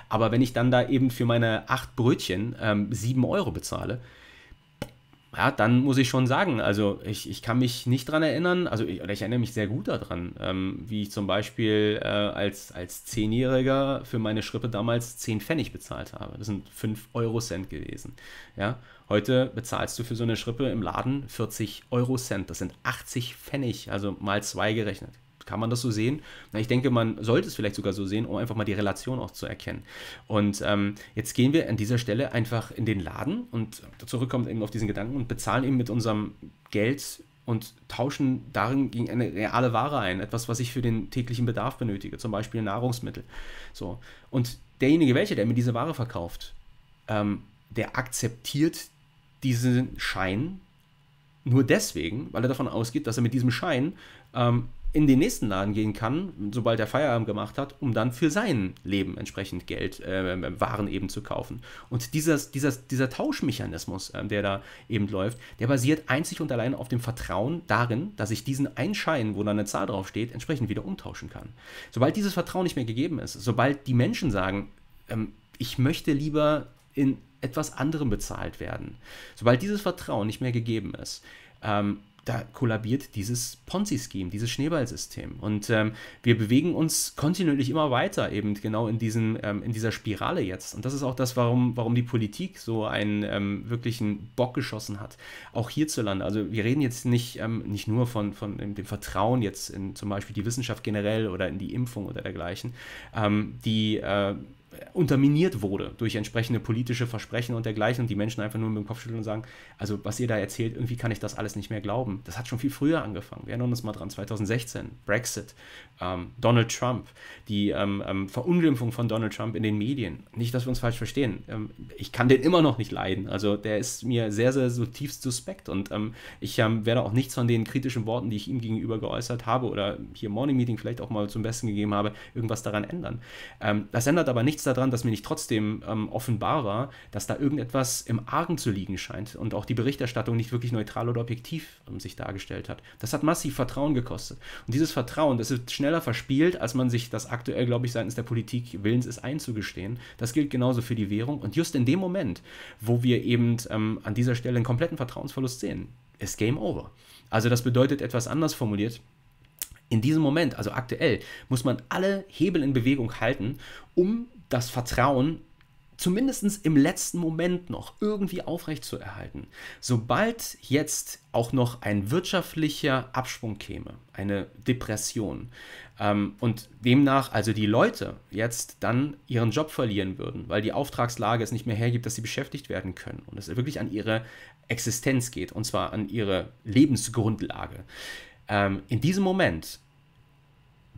aber wenn ich dann da eben für meine 8 Brötchen 7 Euro bezahle, ja, dann muss ich schon sagen, also ich kann mich nicht dran erinnern, also ich erinnere mich sehr gut daran, wie ich zum Beispiel als 10-Jähriger für meine Schrippe damals 10 Pfennig bezahlt habe. Das sind 5 Euro-Cent gewesen. Ja? Heute bezahlst du für so eine Schrippe im Laden 40 Euro-Cent. Das sind 80 Pfennig, also mal 2 gerechnet. Kann man das so sehen? Na, ich denke, man sollte es vielleicht sogar so sehen, um einfach mal die Relation auch zu erkennen. Und jetzt gehen wir an dieser Stelle einfach in den Laden und zurückkommt eben auf diesen Gedanken und bezahlen eben mit unserem Geld und tauschen darin gegen eine reale Ware ein. Etwas, was ich für den täglichen Bedarf benötige, zum Beispiel Nahrungsmittel. So. Und derjenige, der mir diese Ware verkauft, der akzeptiert diesen Schein nur deswegen, weil er davon ausgeht, dass er mit diesem Schein in den nächsten Laden gehen kann, sobald er Feierabend gemacht hat, um dann für sein Leben entsprechend Geld, Waren eben zu kaufen. Und dieser Tauschmechanismus, der da eben läuft, der basiert einzig und allein auf dem Vertrauen darin, dass ich diesen einen Schein, wo da eine Zahl draufsteht, entsprechend wieder umtauschen kann. Sobald dieses Vertrauen nicht mehr gegeben ist, sobald die Menschen sagen, ich möchte lieber in etwas anderem bezahlt werden, sobald dieses Vertrauen nicht mehr gegeben ist, da kollabiert dieses Ponzi-Scheme, dieses Schneeballsystem. Und wir bewegen uns kontinuierlich immer weiter eben genau in dieser Spirale jetzt. Und das ist auch das, warum die Politik so einen wirklichen Bock geschossen hat, auch hierzulande. Also wir reden jetzt nicht nur von dem Vertrauen jetzt in zum Beispiel die Wissenschaft generell oder in die Impfung oder dergleichen, die unterminiert wurde durch entsprechende politische Versprechen und dergleichen und die Menschen einfach nur mit dem Kopf schütteln und sagen, also was ihr da erzählt, irgendwie kann ich das alles nicht mehr glauben. Das hat schon viel früher angefangen. Wir erinnern uns mal dran, 2016, Brexit, Donald Trump, die Verunglimpfung von Donald Trump in den Medien. Nicht, dass wir uns falsch verstehen. Ich kann den immer noch nicht leiden. Also der ist mir sehr, sehr zutiefst suspekt und ich werde auch nichts von den kritischen Worten, die ich ihm gegenüber geäußert habe oder hier im Morning Meeting vielleicht auch mal zum Besten gegeben habe, irgendwas daran ändern. Das ändert aber nichts daran, dass mir nicht trotzdem offenbar war, dass da irgendetwas im Argen zu liegen scheint und auch die Berichterstattung nicht wirklich neutral oder objektiv sich dargestellt hat. Das hat massiv Vertrauen gekostet. Und dieses Vertrauen, das ist schneller verspielt, als man sich das aktuell, glaube ich, seitens der Politik willens ist einzugestehen. Das gilt genauso für die Währung. Und just in dem Moment, wo wir eben an dieser Stelle einen kompletten Vertrauensverlust sehen, ist Game Over. Also das bedeutet etwas anders formuliert, in diesem Moment, also aktuell, muss man alle Hebel in Bewegung halten, um das Vertrauen zumindest im letzten Moment noch irgendwie aufrechtzuerhalten. Sobald jetzt auch noch ein wirtschaftlicher Abschwung käme, eine Depression und demnach also die Leute jetzt dann ihren Job verlieren würden, weil die Auftragslage es nicht mehr hergibt, dass sie beschäftigt werden können und es wirklich an ihre Existenz geht und zwar an ihre Lebensgrundlage. In diesem Moment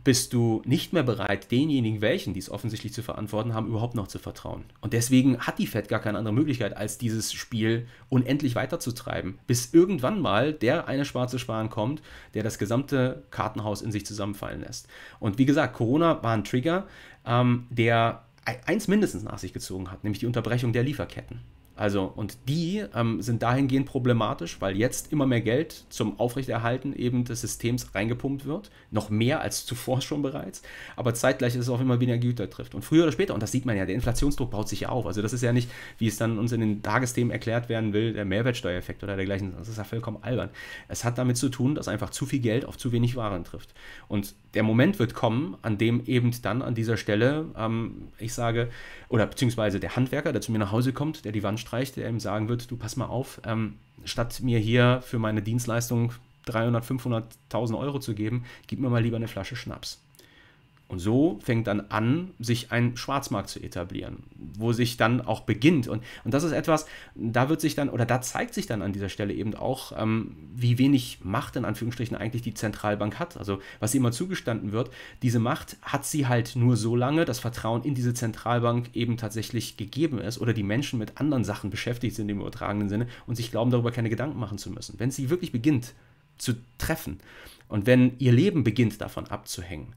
bist du nicht mehr bereit, denjenigen, die es offensichtlich zu verantworten haben, überhaupt noch zu vertrauen. Und deswegen hat die Fed gar keine andere Möglichkeit, als dieses Spiel unendlich weiterzutreiben, bis irgendwann mal der eine schwarze Schwan kommt, der das gesamte Kartenhaus in sich zusammenfallen lässt. Und wie gesagt, Corona war ein Trigger, der eins mindestens nach sich gezogen hat, nämlich die Unterbrechung der Lieferketten. Also, und die sind dahingehend problematisch, weil jetzt immer mehr Geld zum Aufrechterhalten eben des Systems reingepumpt wird, noch mehr als zuvor schon bereits, aber zeitgleich ist es auch immer weniger Güter trifft. Und früher oder später, und das sieht man ja, der Inflationsdruck baut sich ja auf. Also das ist ja nicht, wie es dann uns in den Tagesthemen erklärt werden will, der Mehrwertsteuereffekt oder dergleichen, das ist ja vollkommen albern. Es hat damit zu tun, dass einfach zu viel Geld auf zu wenig Waren trifft. Und der Moment wird kommen, an dem eben dann an dieser Stelle, ich sage, oder beziehungsweise der Handwerker, der zu mir nach Hause kommt, der die Wand streicht, der ihm sagen wird, du pass mal auf, statt mir hier für meine Dienstleistung 300.000, 500.000 Euro zu geben, gib mir mal lieber eine Flasche Schnaps. Und so fängt dann an, sich ein Schwarzmarkt zu etablieren, wo sich dann auch beginnt. Und das ist etwas, da wird sich dann, oder da zeigt sich dann an dieser Stelle eben auch, wie wenig Macht in Anführungsstrichen eigentlich die Zentralbank hat. Also was ihr immer zugestanden wird, diese Macht hat sie halt nur so lange, dass Vertrauen in diese Zentralbank eben tatsächlich gegeben ist oder die Menschen mit anderen Sachen beschäftigt sind im übertragenen Sinne und sich glauben, darüber keine Gedanken machen zu müssen. Wenn sie wirklich beginnt zu treffen und wenn ihr Leben beginnt davon abzuhängen,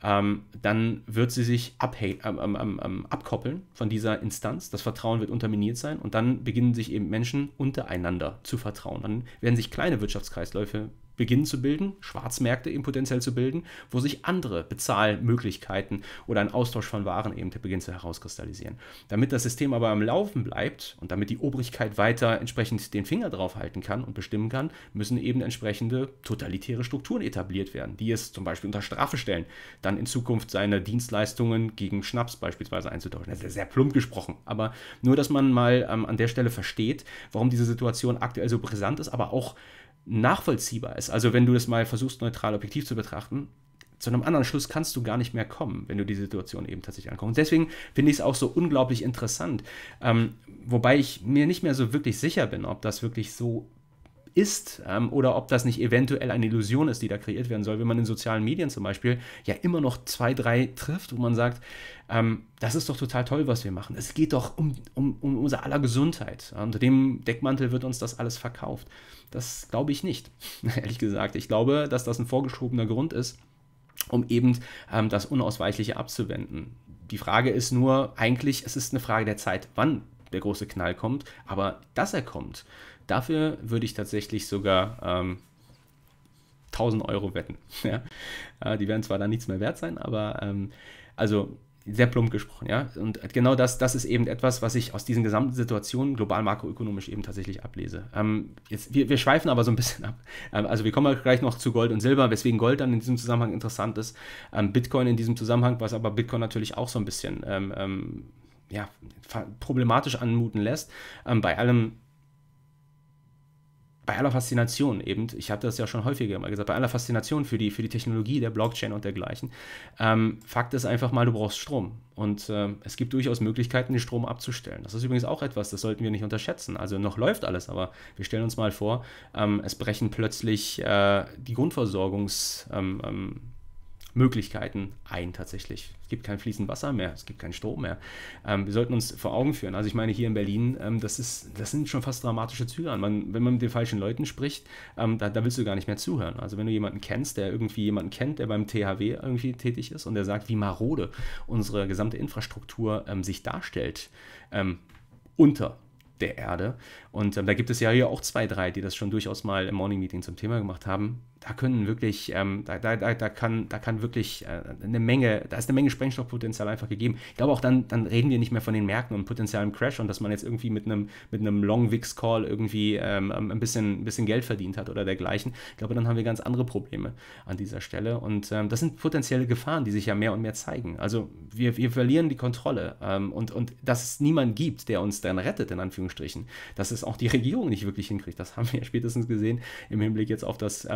dann wird sie sich abkoppeln von dieser Instanz. Das Vertrauen wird unterminiert sein und dann beginnen sich eben Menschen untereinander zu vertrauen. Dann werden sich kleine Wirtschaftskreisläufe beginnen zu bilden, Schwarzmärkte eben potenziell zu bilden, wo sich andere Bezahlmöglichkeiten oder ein Austausch von Waren eben beginnt zu herauskristallisieren. Damit das System aber am Laufen bleibt und damit die Obrigkeit weiter entsprechend den Finger drauf halten kann und bestimmen kann, müssen eben entsprechende totalitäre Strukturen etabliert werden, die es zum Beispiel unter Strafe stellen, dann in Zukunft seine Dienstleistungen gegen Schnaps beispielsweise einzutauschen. Das ist ja sehr plump gesprochen, aber nur, dass man mal an der Stelle versteht, warum diese Situation aktuell so brisant ist, aber auch nachvollziehbar ist. Also wenn du das mal versuchst, neutral objektiv zu betrachten, zu einem anderen Schluss kannst du gar nicht mehr kommen, wenn du die Situation eben tatsächlich anguckst. Und deswegen finde ich es auch so unglaublich interessant, wobei ich mir nicht mehr so wirklich sicher bin, ob das wirklich so ist oder ob das nicht eventuell eine Illusion ist, die da kreiert werden soll, wenn man in sozialen Medien zum Beispiel ja immer noch 2, 3 trifft, wo man sagt, das ist doch total toll, was wir machen. Es geht doch um unser aller Gesundheit. Unter dem Deckmantel wird uns das alles verkauft. Das glaube ich nicht, ehrlich gesagt. Ich glaube, dass das ein vorgeschobener Grund ist, um eben das Unausweichliche abzuwenden. Die Frage ist nur eigentlich, es ist eine Frage der Zeit, wann der große Knall kommt, aber dass er kommt, dafür würde ich tatsächlich sogar 1000 Euro wetten. Ja? Die werden zwar dann nichts mehr wert sein, aber also sehr plump gesprochen. Ja? Und genau das ist eben etwas, was ich aus diesen gesamten Situationen global makroökonomisch eben tatsächlich ablese. Wir schweifen aber so ein bisschen ab. Also wir kommen gleich noch zu Gold und Silber, weswegen Gold dann in diesem Zusammenhang interessant ist. Bitcoin in diesem Zusammenhang, was aber Bitcoin natürlich auch so ein bisschen ja, problematisch anmuten lässt. Bei aller Faszination eben, ich habe das ja schon häufiger mal gesagt, bei aller Faszination für die Technologie der Blockchain und dergleichen, Fakt ist einfach mal, du brauchst Strom. Und es gibt durchaus Möglichkeiten, den Strom abzustellen. Das ist übrigens auch etwas, das sollten wir nicht unterschätzen. Also noch läuft alles, aber wir stellen uns mal vor, es brechen plötzlich die Grundversorgungsmöglichkeiten ein tatsächlich. Es gibt kein fließendes Wasser mehr, es gibt keinen Strom mehr. Wir sollten uns vor Augen führen. Also ich meine, hier in Berlin, das sind schon fast dramatische Züge. Wenn man mit den falschen Leuten spricht, da willst du gar nicht mehr zuhören. Also wenn du jemanden kennst, der beim THW irgendwie tätig ist und der sagt, wie marode unsere gesamte Infrastruktur sich darstellt unter der Erde. Und da gibt es ja hier auch 2, 3, die das schon durchaus mal im Morning Meeting zum Thema gemacht haben. Da ist eine Menge Sprengstoffpotenzial einfach gegeben. Ich glaube auch dann reden wir nicht mehr von den Märkten und potenziellen Crash und dass man jetzt irgendwie mit einem Long VIX Call irgendwie ein bisschen Geld verdient hat oder dergleichen. Ich glaube, dann haben wir ganz andere Probleme an dieser Stelle und das sind potenzielle Gefahren, die sich ja mehr und mehr zeigen. Also wir verlieren die Kontrolle und dass es niemanden gibt, der uns dann rettet, in Anführungsstrichen. Dass es auch die Regierung nicht wirklich hinkriegt, das haben wir ja spätestens gesehen im Hinblick jetzt auf das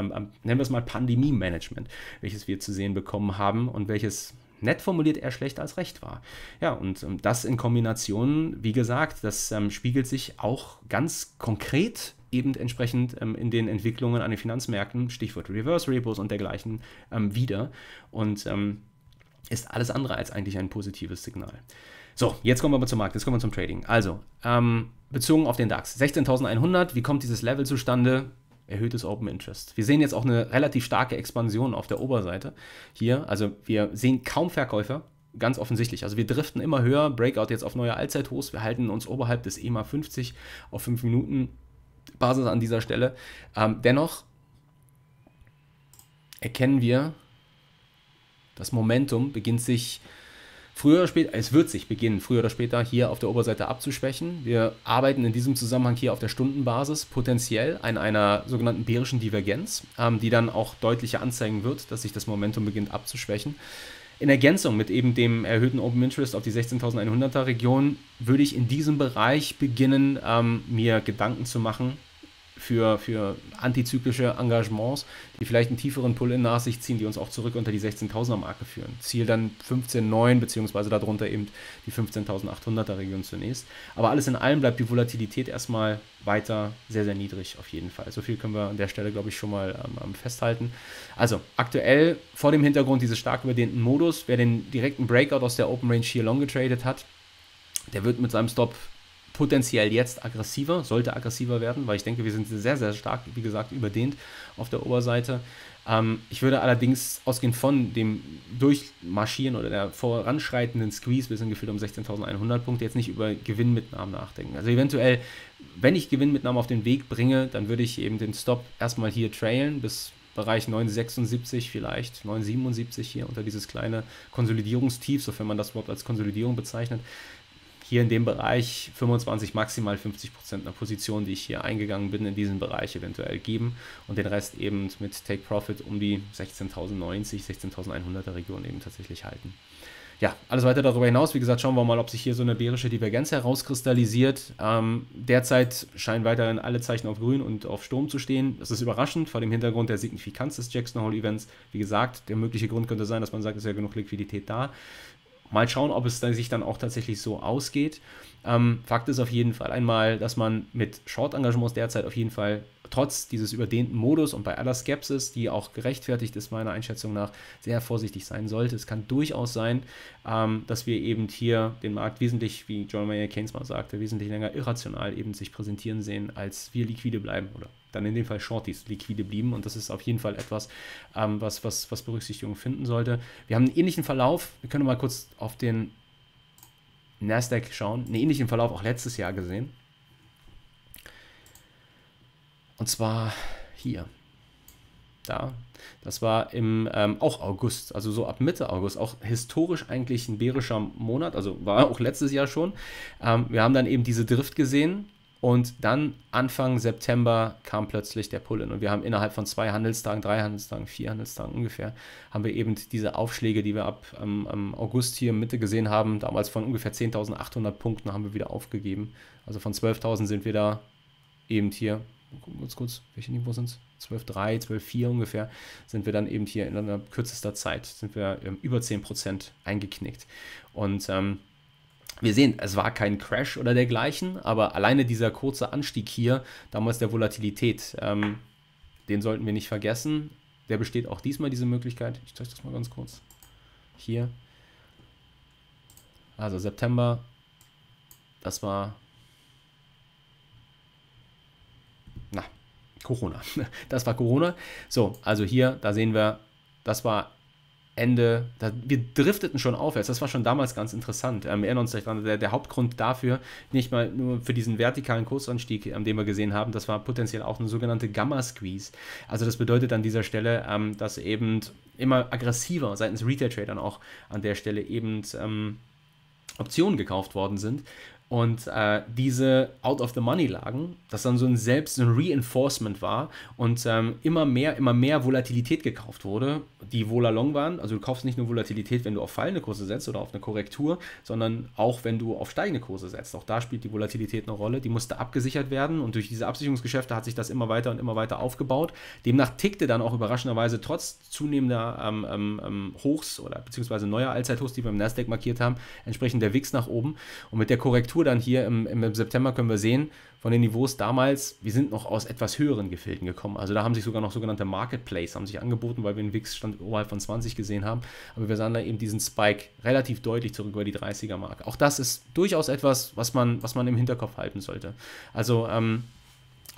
nennen wir es mal Pandemie-Management, welches wir zu sehen bekommen haben und welches nett formuliert eher schlecht als recht war. Ja, und das in Kombination, wie gesagt, das spiegelt sich auch ganz konkret eben entsprechend in den Entwicklungen an den Finanzmärkten, Stichwort Reverse Repos und dergleichen, wieder und ist alles andere als eigentlich ein positives Signal. So, jetzt kommen wir aber zum Markt, jetzt kommen wir zum Trading. Also, bezogen auf den DAX, 16.100, wie kommt dieses Level zustande? Erhöhtes Open Interest. Wir sehen jetzt auch eine relativ starke Expansion auf der Oberseite hier. Also wir sehen kaum Verkäufer, ganz offensichtlich. Also wir driften immer höher, Breakout jetzt auf neue Allzeithochs. Wir halten uns oberhalb des EMA 50 auf 5 Minuten Basis an dieser Stelle. Dennoch erkennen wir, das Momentum beginnt sich früher oder später, es wird sich beginnen, früher oder später hier auf der Oberseite abzuschwächen. Wir arbeiten in diesem Zusammenhang hier auf der Stundenbasis potenziell an einer sogenannten bärischen Divergenz, die dann auch deutlicher anzeigen wird, dass sich das Momentum beginnt abzuschwächen. In Ergänzung mit eben dem erhöhten Open Interest auf die 16.100er Region würde ich in diesem Bereich beginnen, mir Gedanken zu machen, für antizyklische Engagements, die vielleicht einen tieferen Pull-in nach sich ziehen, die uns auch zurück unter die 16.000er Marke führen. Ziel dann 15.9 beziehungsweise darunter eben die 15.800er Region zunächst. Aber alles in allem bleibt die Volatilität erstmal weiter sehr, sehr niedrig auf jeden Fall. So viel können wir an der Stelle, glaube ich, schon mal festhalten. Also aktuell vor dem Hintergrund dieses stark überdehnten Modus, wer den direkten Breakout aus der Open Range hier long getradet hat, der wird mit seinem Stop potenziell jetzt aggressiver, sollte aggressiver werden, weil ich denke, wir sind sehr, sehr stark, wie gesagt, überdehnt auf der Oberseite. Ich würde allerdings ausgehend von dem Durchmarschieren oder der voranschreitenden Squeeze bis in gefühlt um 16.100 Punkte jetzt nicht über Gewinnmitnahmen nachdenken. Also eventuell, wenn ich Gewinnmitnahmen auf den Weg bringe, dann würde ich eben den Stop erstmal hier trailen bis Bereich 9,76 vielleicht, 9,77 hier unter dieses kleine Konsolidierungstief, sofern man das überhaupt als Konsolidierung bezeichnet. Hier in dem Bereich 25, maximal 50% einer Position, die ich hier eingegangen bin, in diesem Bereich eventuell geben und den Rest eben mit Take Profit um die 16.090, 16.100er Region eben tatsächlich halten. Ja, alles weiter darüber hinaus, wie gesagt, schauen wir mal, ob sich hier so eine bärische Divergenz herauskristallisiert. Derzeit scheinen weiterhin alle Zeichen auf Grün und auf Sturm zu stehen. Das ist überraschend vor dem Hintergrund der Signifikanz des Jackson Hole Events. Wie gesagt, der mögliche Grund könnte sein, dass man sagt, es ist ja genug Liquidität da. Mal schauen, ob es sich dann auch tatsächlich so ausgeht. Fakt ist auf jeden Fall einmal, dass man mit Short-Engagements derzeit auf jeden Fall trotz dieses überdehnten Modus und bei aller Skepsis, die auch gerechtfertigt ist, meiner Einschätzung nach, sehr vorsichtig sein sollte. Es kann durchaus sein, dass wir eben hier den Markt wesentlich, wie John Maynard Keynes mal sagte, wesentlich länger irrational eben sich präsentieren sehen, als wir liquide bleiben oder dann in dem Fall Shorties liquide blieben. Und das ist auf jeden Fall etwas, was Berücksichtigung finden sollte. Wir haben einen ähnlichen Verlauf. Wir können mal kurz auf den Nasdaq schauen. Einen ähnlichen Verlauf auch letztes Jahr gesehen. Und zwar hier. Da. Das war im auch August, also so ab Mitte August, auch historisch eigentlich ein bärischer Monat, also war auch letztes Jahr schon. Wir haben dann eben diese Drift gesehen. Und dann Anfang September kam plötzlich der Pull-in und wir haben innerhalb von 2 Handelstagen, 3 Handelstagen, 4 Handelstagen ungefähr, haben wir eben diese Aufschläge, die wir ab August hier Mitte gesehen haben, damals von ungefähr 10.800 Punkten haben wir wieder aufgegeben. Also von 12.000 sind wir da eben hier, gucken wir uns kurz, welche Niveau sind es? 12.3, 12.4 ungefähr, sind wir dann eben hier in einer kürzester Zeit, sind wir über 10% eingeknickt. Und wir sehen, es war kein Crash oder dergleichen, aber alleine dieser kurze Anstieg hier, damals der Volatilität, den sollten wir nicht vergessen. Der besteht auch diesmal, diese Möglichkeit. Ich zeige das mal ganz kurz. Hier. Also September, das war... Na, Corona. Das war Corona. So, also hier, da sehen wir, das war... Ende, wir drifteten schon aufwärts, das war schon damals ganz interessant. Wir erinnern uns daran, der Hauptgrund dafür, nicht mal nur für diesen vertikalen Kursanstieg, den wir gesehen haben, das war potenziell auch eine sogenannte Gamma-Squeeze. Also das bedeutet an dieser Stelle, dass eben immer aggressiver seitens Retail-Tradern auch an der Stelle eben Optionen gekauft worden sind. Und diese Out-of-the-Money lagen, dass dann so ein Reinforcement war und immer mehr Volatilität gekauft wurde, die Vola-Long waren. Also du kaufst nicht nur Volatilität, wenn du auf fallende Kurse setzt oder auf eine Korrektur, sondern auch, wenn du auf steigende Kurse setzt. Auch da spielt die Volatilität eine Rolle. Die musste abgesichert werden und durch diese Absicherungsgeschäfte hat sich das immer weiter aufgebaut. Demnach tickte dann auch überraschenderweise trotz zunehmender Hochs oder beziehungsweise neuer Allzeithochs, die wir im Nasdaq markiert haben, entsprechend der VIX nach oben. Und mit der Korrektur dann hier im September können wir sehen, von den Niveaus damals, wir sind noch aus etwas höheren Gefilden gekommen. Also da haben sich sogar noch sogenannte Marketplace haben sich angeboten, weil wir den VIX-Stand oberhalb von 20 gesehen haben. Aber wir sahen da eben diesen Spike relativ deutlich zurück über die 30er-Marke. Auch das ist durchaus etwas, was man im Hinterkopf halten sollte. Also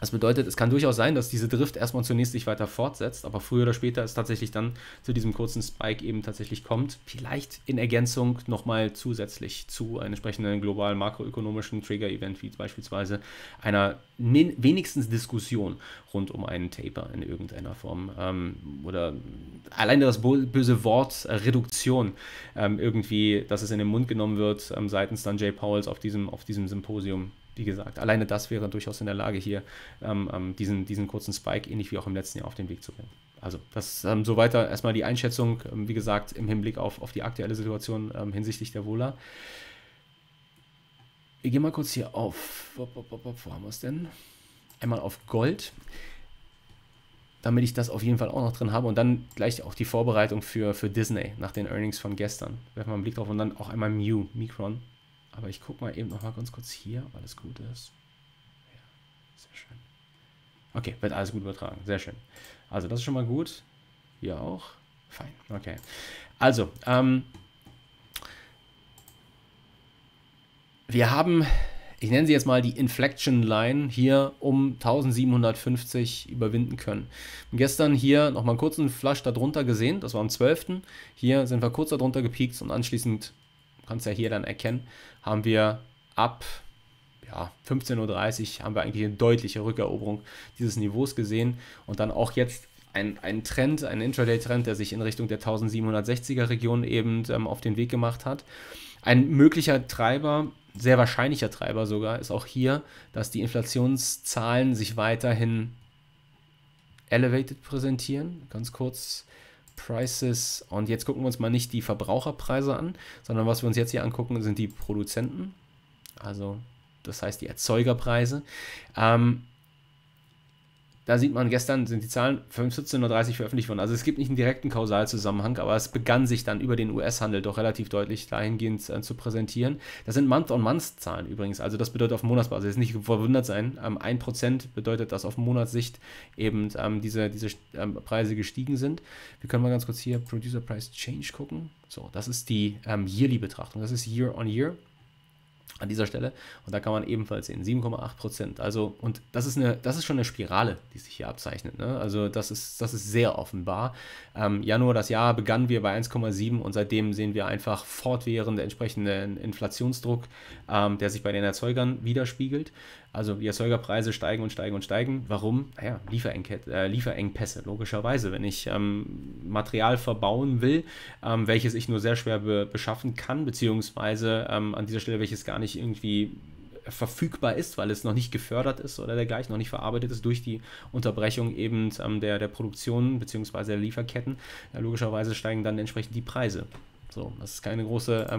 das bedeutet, es kann durchaus sein, dass diese Drift erstmal zunächst sich weiter fortsetzt, aber früher oder später es tatsächlich dann zu diesem kurzen Spike eben tatsächlich kommt. Vielleicht in Ergänzung nochmal zusätzlich zu einem entsprechenden globalen makroökonomischen Trigger-Event, wie beispielsweise einer wenigstens Diskussion rund um einen Taper in irgendeiner Form oder alleine das böse Wort Reduktion irgendwie, dass es in den Mund genommen wird seitens dann Jay Powells auf diesem Symposium. Wie gesagt, alleine das wäre durchaus in der Lage, hier diesen kurzen Spike, ähnlich wie auch im letzten Jahr, auf den Weg zu bringen. Also das so weiter erstmal die Einschätzung, wie gesagt, im Hinblick auf die aktuelle Situation hinsichtlich der Vola. Wir gehen mal kurz hier auf, wo haben wir es denn? einmal auf Gold, damit ich das auf jeden Fall auch noch drin habe. Und dann gleich auch die Vorbereitung für Disney nach den Earnings von gestern. Werfen wir einen Blick drauf und dann auch einmal Micron. Aber ich gucke mal eben nochmal ganz kurz hier, ob alles gut ist. Ja, sehr schön. Okay, wird alles gut übertragen. Sehr schön. Also das ist schon mal gut. Hier auch. Fein, okay. Also, wir haben, ich nenne sie jetzt mal die Inflection Line, hier um 1750 überwinden können. Und gestern hier nochmal einen kurzen Flash darunter gesehen, das war am 12. Hier sind wir kurz darunter gepiekt und anschließend, kannst du ja hier dann erkennen, haben wir ab 15.30 Uhr haben wir eigentlich eine deutliche Rückeroberung dieses Niveaus gesehen und dann auch jetzt ein Trend, ein Intraday-Trend, der sich in Richtung der 1760er-Region eben auf den Weg gemacht hat. Ein möglicher Treiber, sehr wahrscheinlicher Treiber sogar, ist auch hier, dass die Inflationszahlen sich weiterhin elevated präsentieren. Ganz kurz Prices, und jetzt gucken wir uns mal nicht die Verbraucherpreise an, sondern was wir uns jetzt hier angucken, sind die Produzenten, also das heißt die Erzeugerpreise. Da sieht man, gestern sind die Zahlen 14.30 Uhr veröffentlicht worden. Also es gibt nicht einen direkten Kausalzusammenhang, aber es begann sich dann über den US-Handel doch relativ deutlich dahingehend zu präsentieren. Das sind Month-on-Month-Zahlen übrigens, also das bedeutet auf Monatsbasis, jetzt nicht verwundert sein, 1% bedeutet, dass auf Monatssicht eben diese Preise gestiegen sind. Wir können mal ganz kurz hier Producer Price Change gucken. So, das ist die yearly Betrachtung, das ist Year-on-Year. An dieser Stelle. Und da kann man ebenfalls sehen, 7,8%. Also, und das ist schon eine Spirale, die sich hier abzeichnet. Ne? Also das ist sehr offenbar. Januar, das Jahr, begannen wir bei 1,7 und seitdem sehen wir einfach fortwährend entsprechenden Inflationsdruck, der sich bei den Erzeugern widerspiegelt. Also die Erzeugerpreise steigen und steigen und steigen. Warum? Naja, Lieferengpässe, logischerweise. Wenn ich Material verbauen will, welches ich nur sehr schwer beschaffen kann, beziehungsweise an dieser Stelle, welches gar nicht irgendwie verfügbar ist, weil es noch nicht gefördert ist oder dergleichen, noch nicht verarbeitet ist durch die Unterbrechung eben der Produktion bzw. der Lieferketten, logischerweise steigen dann entsprechend die Preise. So, das ist keine große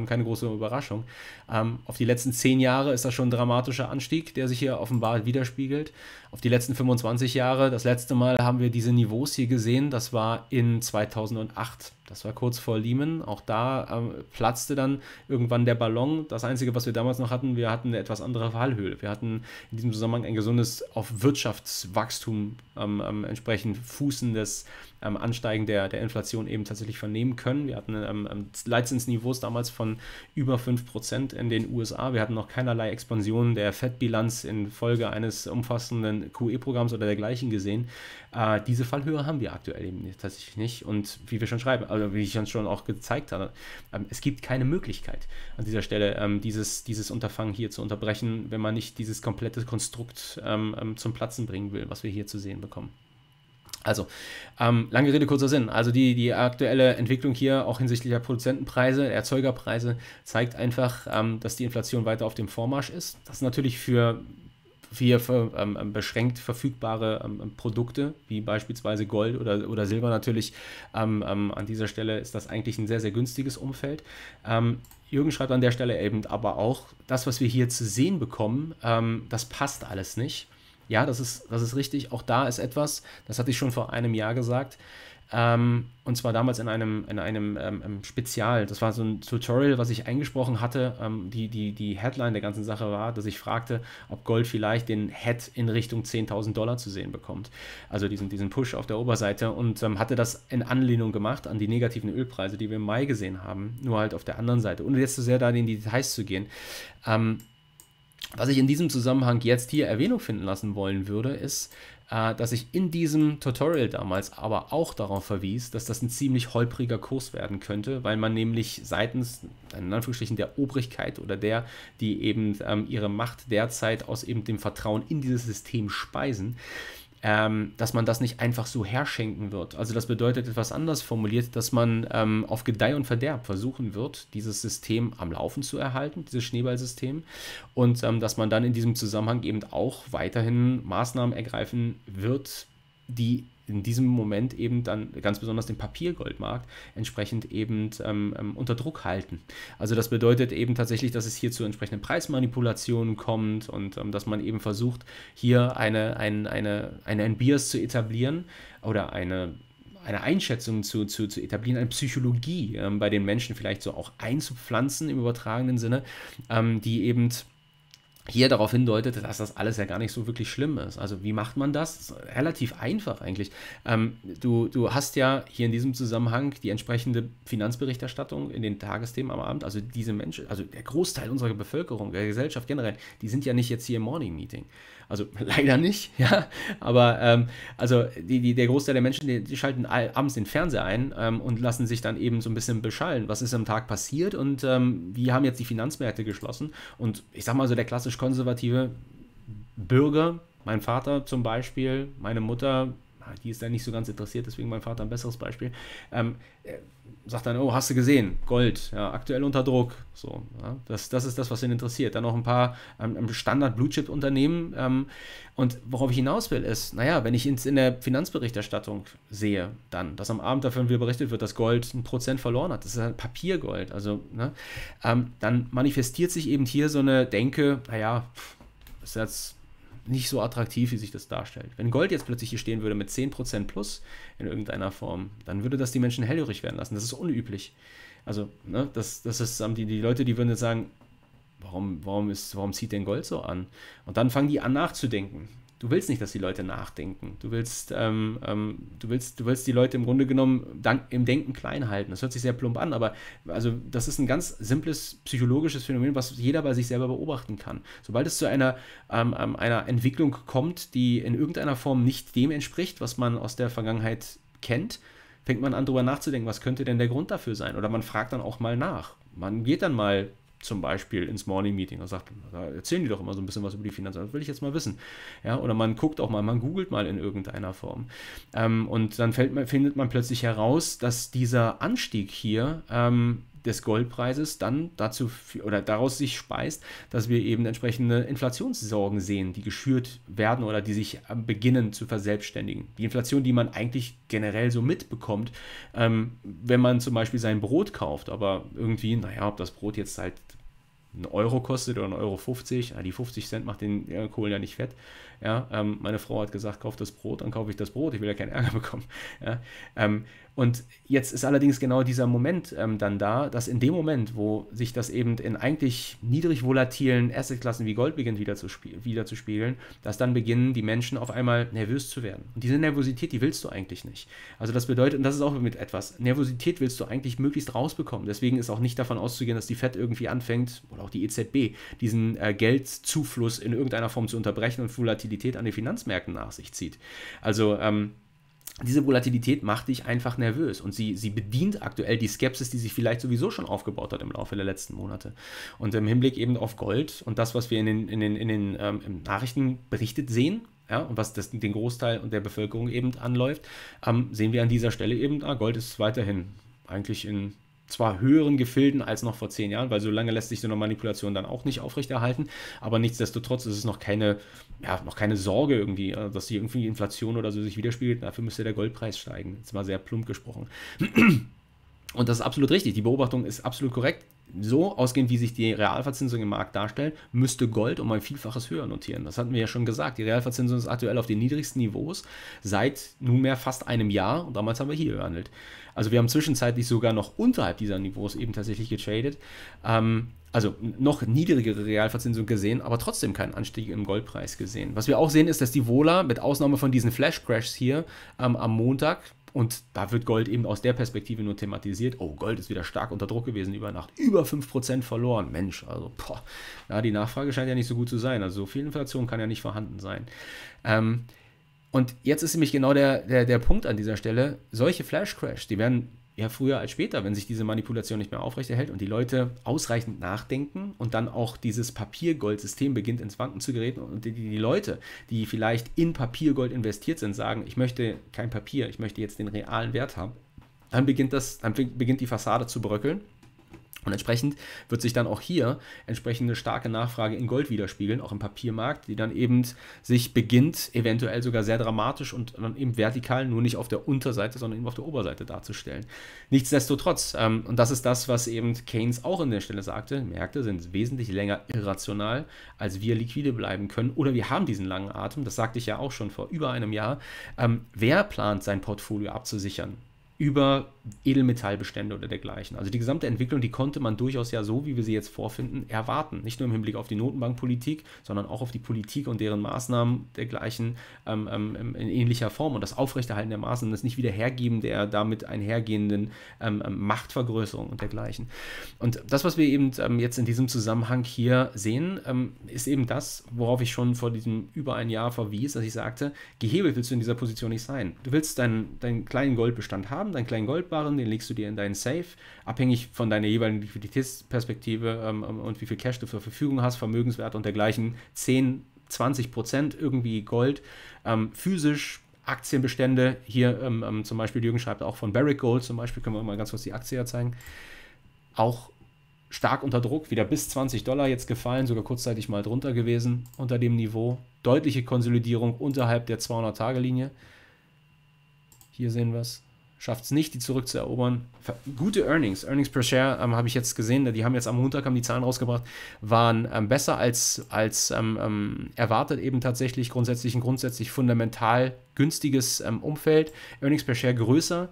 Überraschung. Auf die letzten 10 Jahre ist das schon ein dramatischer Anstieg, der sich hier offenbar widerspiegelt. Auf die letzten 25 Jahre, das letzte Mal haben wir diese Niveaus hier gesehen, das war in 2008. Das war kurz vor Lehman, auch da platzte dann irgendwann der Ballon. Das Einzige, was wir damals noch hatten, wir hatten eine etwas andere Fallhöhe. Wir hatten in diesem Zusammenhang ein gesundes, auf Wirtschaftswachstum entsprechend fußendes Ansteigen der Inflation eben tatsächlich vernehmen können. Wir hatten Leitzinsniveaus damals von über 5% in den USA. Wir hatten noch keinerlei Expansion der Fed-Bilanz infolge eines umfassenden QE-Programms oder dergleichen gesehen. Diese Fallhöhe haben wir aktuell eben tatsächlich nicht. Und wie wir schon schreiben, also wie ich uns schon auch gezeigt habe, es gibt keine Möglichkeit an dieser Stelle, dieses Unterfangen hier zu unterbrechen, wenn man nicht dieses komplette Konstrukt zum Platzen bringen will, was wir hier zu sehen bekommen. Also, lange Rede, kurzer Sinn. Also die aktuelle Entwicklung hier, auch hinsichtlich der Produzentenpreise, der Erzeugerpreise, zeigt einfach, dass die Inflation weiter auf dem Vormarsch ist. Das ist natürlich für beschränkt verfügbare Produkte, wie beispielsweise Gold oder Silber natürlich. An dieser Stelle ist das eigentlich ein sehr, sehr günstiges Umfeld. Jürgen schreibt an der Stelle eben aber auch, das, was wir hier zu sehen bekommen, das passt alles nicht. Ja, das ist richtig. Auch da ist etwas, das hatte ich schon vor einem Jahr gesagt, und zwar damals in einem Spezial. Das war so ein Tutorial, was ich eingesprochen hatte. Die Headline der ganzen Sache war, dass ich fragte, ob Gold vielleicht den Head in Richtung 10.000 Dollar zu sehen bekommt. Also diesen Push auf der Oberseite, und hatte das in Anlehnung gemacht an die negativen Ölpreise, die wir im Mai gesehen haben, nur halt auf der anderen Seite. Ohne jetzt so sehr da in die Details zu gehen. Was ich in diesem Zusammenhang jetzt hier Erwähnung finden lassen wollen würde, ist, dass ich in diesem Tutorial damals aber auch darauf verwies, dass das ein ziemlich holpriger Kurs werden könnte, weil man nämlich seitens, in Anführungsstrichen, der Obrigkeit oder der, die eben ihre Macht derzeit aus eben dem Vertrauen in dieses System speisen, dass man das nicht einfach so herschenken wird. Also das bedeutet etwas anders formuliert, dass man auf Gedeih und Verderb versuchen wird, dieses System am Laufen zu erhalten, dieses Schneeballsystem, und dass man dann in diesem Zusammenhang eben auch weiterhin Maßnahmen ergreifen wird, die in diesem Moment eben dann ganz besonders den Papiergoldmarkt entsprechend eben unter Druck halten. Also das bedeutet eben tatsächlich, dass es hier zu entsprechenden Preismanipulationen kommt und dass man eben versucht, hier einen Bias zu etablieren oder eine Einschätzung zu etablieren, eine Psychologie bei den Menschen vielleicht so auch einzupflanzen im übertragenen Sinne, die eben hier darauf hindeutet, dass das alles ja gar nicht so wirklich schlimm ist. Also wie macht man das? Relativ einfach eigentlich. Du hast ja hier in diesem Zusammenhang die entsprechende Finanzberichterstattung in den Tagesthemen am Abend. Also diese Menschen, also der Großteil unserer Bevölkerung, der Gesellschaft generell, die sind ja nicht jetzt hier im Morning Meeting. Also leider nicht, ja. Aber also der Großteil der Menschen, die schalten abends den Fernseher ein und lassen sich dann eben so ein bisschen beschallen. Was ist am Tag passiert und wie haben jetzt die Finanzmärkte geschlossen? Und ich sag mal so, der klassische konservative Bürger, mein Vater zum Beispiel, meine Mutter, die ist da nicht so ganz interessiert, deswegen mein Vater ein besseres Beispiel, sagt dann, oh, hast du gesehen, Gold, ja, aktuell unter Druck, so, ja, das ist das, was ihn interessiert. Dann noch ein paar Standard-Blue-Chip-Unternehmen und worauf ich hinaus will ist, naja, wenn ich in der Finanzberichterstattung sehe, dann, dass am Abend dafür wieder berichtet wird, dass Gold 1% verloren hat, das ist halt Papiergold, also, ne, dann manifestiert sich eben hier so eine Denke, naja, ist jetzt nicht so attraktiv, wie sich das darstellt. Wenn Gold jetzt plötzlich hier stehen würde mit 10% plus in irgendeiner Form, dann würde das die Menschen hellhörig werden lassen. Das ist unüblich. Also, ne, das ist, die Leute, die würden jetzt sagen, warum zieht denn Gold so an? Und dann fangen die an nachzudenken. Du willst nicht, dass die Leute nachdenken. Du willst die Leute im Grunde genommen im Denken klein halten. Das hört sich sehr plump an, aber also das ist ein ganz simples psychologisches Phänomen, was jeder bei sich selber beobachten kann. Sobald es zu einer Entwicklung kommt, die in irgendeiner Form nicht dem entspricht, was man aus der Vergangenheit kennt, fängt man an, darüber nachzudenken, was könnte denn der Grund dafür sein? Oder man fragt dann auch mal nach. Man geht dann mal zum Beispiel ins Morning Meeting und sagt, da erzählen die doch immer so ein bisschen was über die Finanzen, das will ich jetzt mal wissen. Ja, oder man guckt auch mal, man googelt mal in irgendeiner Form. Und dann findet man plötzlich heraus, dass dieser Anstieg hier des Goldpreises dann dazu oder daraus sich speist, dass wir eben entsprechende Inflationssorgen sehen, die geschürt werden oder die sich beginnen zu verselbstständigen. Die Inflation, die man eigentlich generell so mitbekommt, wenn man zum Beispiel sein Brot kauft, aber irgendwie, naja, ob das Brot jetzt halt 1 Euro kostet oder 1,50 €, die 50 Cent macht den Kohl ja nicht fett. Ja, meine Frau hat gesagt, kauf das Brot, dann kaufe ich das Brot, ich will ja keinen Ärger bekommen. Ja, und jetzt ist allerdings genau dieser Moment dann da, dass in dem Moment, wo sich das eben in eigentlich niedrig volatilen Assetklassen wie Gold beginnt wieder zu spiegeln, dass dann beginnen die Menschen auf einmal nervös zu werden. Und diese Nervosität, die willst du eigentlich nicht. Also das bedeutet, und das ist auch mit etwas, Nervosität willst du eigentlich möglichst rausbekommen. Deswegen ist auch nicht davon auszugehen, dass die Fed irgendwie anfängt, oder auch die EZB, diesen Geldzufluss in irgendeiner Form zu unterbrechen und Volatilität an den Finanzmärkten nach sich zieht. Also diese Volatilität macht dich einfach nervös und sie bedient aktuell die Skepsis, die sich vielleicht sowieso schon aufgebaut hat im Laufe der letzten Monate. Und im Hinblick eben auf Gold und das, was wir in den Nachrichten berichtet sehen, ja, und was den Großteil der Bevölkerung eben anläuft, sehen wir an dieser Stelle eben, Gold ist weiterhin eigentlich in zwar höheren Gefilden als noch vor 10 Jahren, weil so lange lässt sich so eine Manipulation dann auch nicht aufrechterhalten, aber nichtsdestotrotz ist es noch keine Sorge irgendwie, dass hier irgendwie Inflation oder so sich widerspiegelt, dafür müsste der Goldpreis steigen, jetzt mal sehr plump gesprochen. Und das ist absolut richtig, die Beobachtung ist absolut korrekt. So ausgehend, wie sich die Realverzinsung im Markt darstellt, müsste Gold um ein Vielfaches höher notieren. Das hatten wir ja schon gesagt. Die Realverzinsung ist aktuell auf den niedrigsten Niveaus seit nunmehr fast einem Jahr. Und damals haben wir hier gehandelt. Also wir haben zwischenzeitlich sogar noch unterhalb dieser Niveaus eben tatsächlich getradet. Also noch niedrigere Realverzinsung gesehen, aber trotzdem keinen Anstieg im Goldpreis gesehen. Was wir auch sehen ist, dass die Vola, mit Ausnahme von diesen Flash-Crashs hier am Montag, und da wird Gold eben aus der Perspektive nur thematisiert. Oh, Gold ist wieder stark unter Druck gewesen über Nacht. Über 5% verloren. Mensch, also, boah. Ja, die Nachfrage scheint ja nicht so gut zu sein. Also so viel Inflation kann ja nicht vorhanden sein. Und jetzt ist nämlich genau der Punkt an dieser Stelle. Solche Flash-Crashs, die werden ja früher als später, wenn sich diese Manipulation nicht mehr aufrechterhält und die Leute ausreichend nachdenken und dann auch dieses Papiergoldsystem beginnt ins Wanken zu geraten und die Leute, die vielleicht in Papiergold investiert sind, sagen, ich möchte kein Papier, ich möchte jetzt den realen Wert haben, dann beginnt die Fassade zu bröckeln. Und entsprechend wird sich dann auch hier entsprechende starke Nachfrage in Gold widerspiegeln, auch im Papiermarkt, die dann eben sich beginnt, eventuell sogar sehr dramatisch und dann eben vertikal, nur nicht auf der Unterseite, sondern eben auf der Oberseite darzustellen. Nichtsdestotrotz, und das ist das, was eben Keynes auch an der Stelle sagte, Märkte sind wesentlich länger irrational, als wir liquide bleiben können oder wir haben diesen langen Atem, das sagte ich ja auch schon vor über einem Jahr. Wer plant, sein Portfolio abzusichern? Über Edelmetallbestände oder dergleichen. Also die gesamte Entwicklung, die konnte man durchaus ja so, wie wir sie jetzt vorfinden, erwarten. Nicht nur im Hinblick auf die Notenbankpolitik, sondern auch auf die Politik und deren Maßnahmen dergleichen in ähnlicher Form und das Aufrechterhalten der Maßnahmen, das Nicht-Wiederhergeben der damit einhergehenden Machtvergrößerung und dergleichen. Und das, was wir eben jetzt in diesem Zusammenhang hier sehen, ist eben das, worauf ich schon vor diesem über ein Jahr verwies, dass ich sagte, gehebelt willst du in dieser Position nicht sein. Du willst deinen kleinen Goldbestand haben, deinen kleinen Goldbarren, den legst du dir in deinen Safe, abhängig von deiner jeweiligen Liquiditätsperspektive und wie viel Cash du zur Verfügung hast, Vermögenswerte und dergleichen, 10–20% irgendwie Gold, physisch, Aktienbestände, hier zum Beispiel, Jürgen schreibt auch von Barrick Gold zum Beispiel, können wir mal ganz kurz die Aktie ja zeigen, auch stark unter Druck, wieder bis $20 jetzt gefallen, sogar kurzzeitig mal drunter gewesen, unter dem Niveau, deutliche Konsolidierung unterhalb der 200-Tage-Linie, hier sehen wir es, schafft es nicht, die zurückzuerobern. Gute Earnings per Share habe ich jetzt gesehen, die haben jetzt am Montag haben die Zahlen rausgebracht, waren besser als erwartet, eben tatsächlich grundsätzlich fundamental günstiges Umfeld. Earnings per Share größer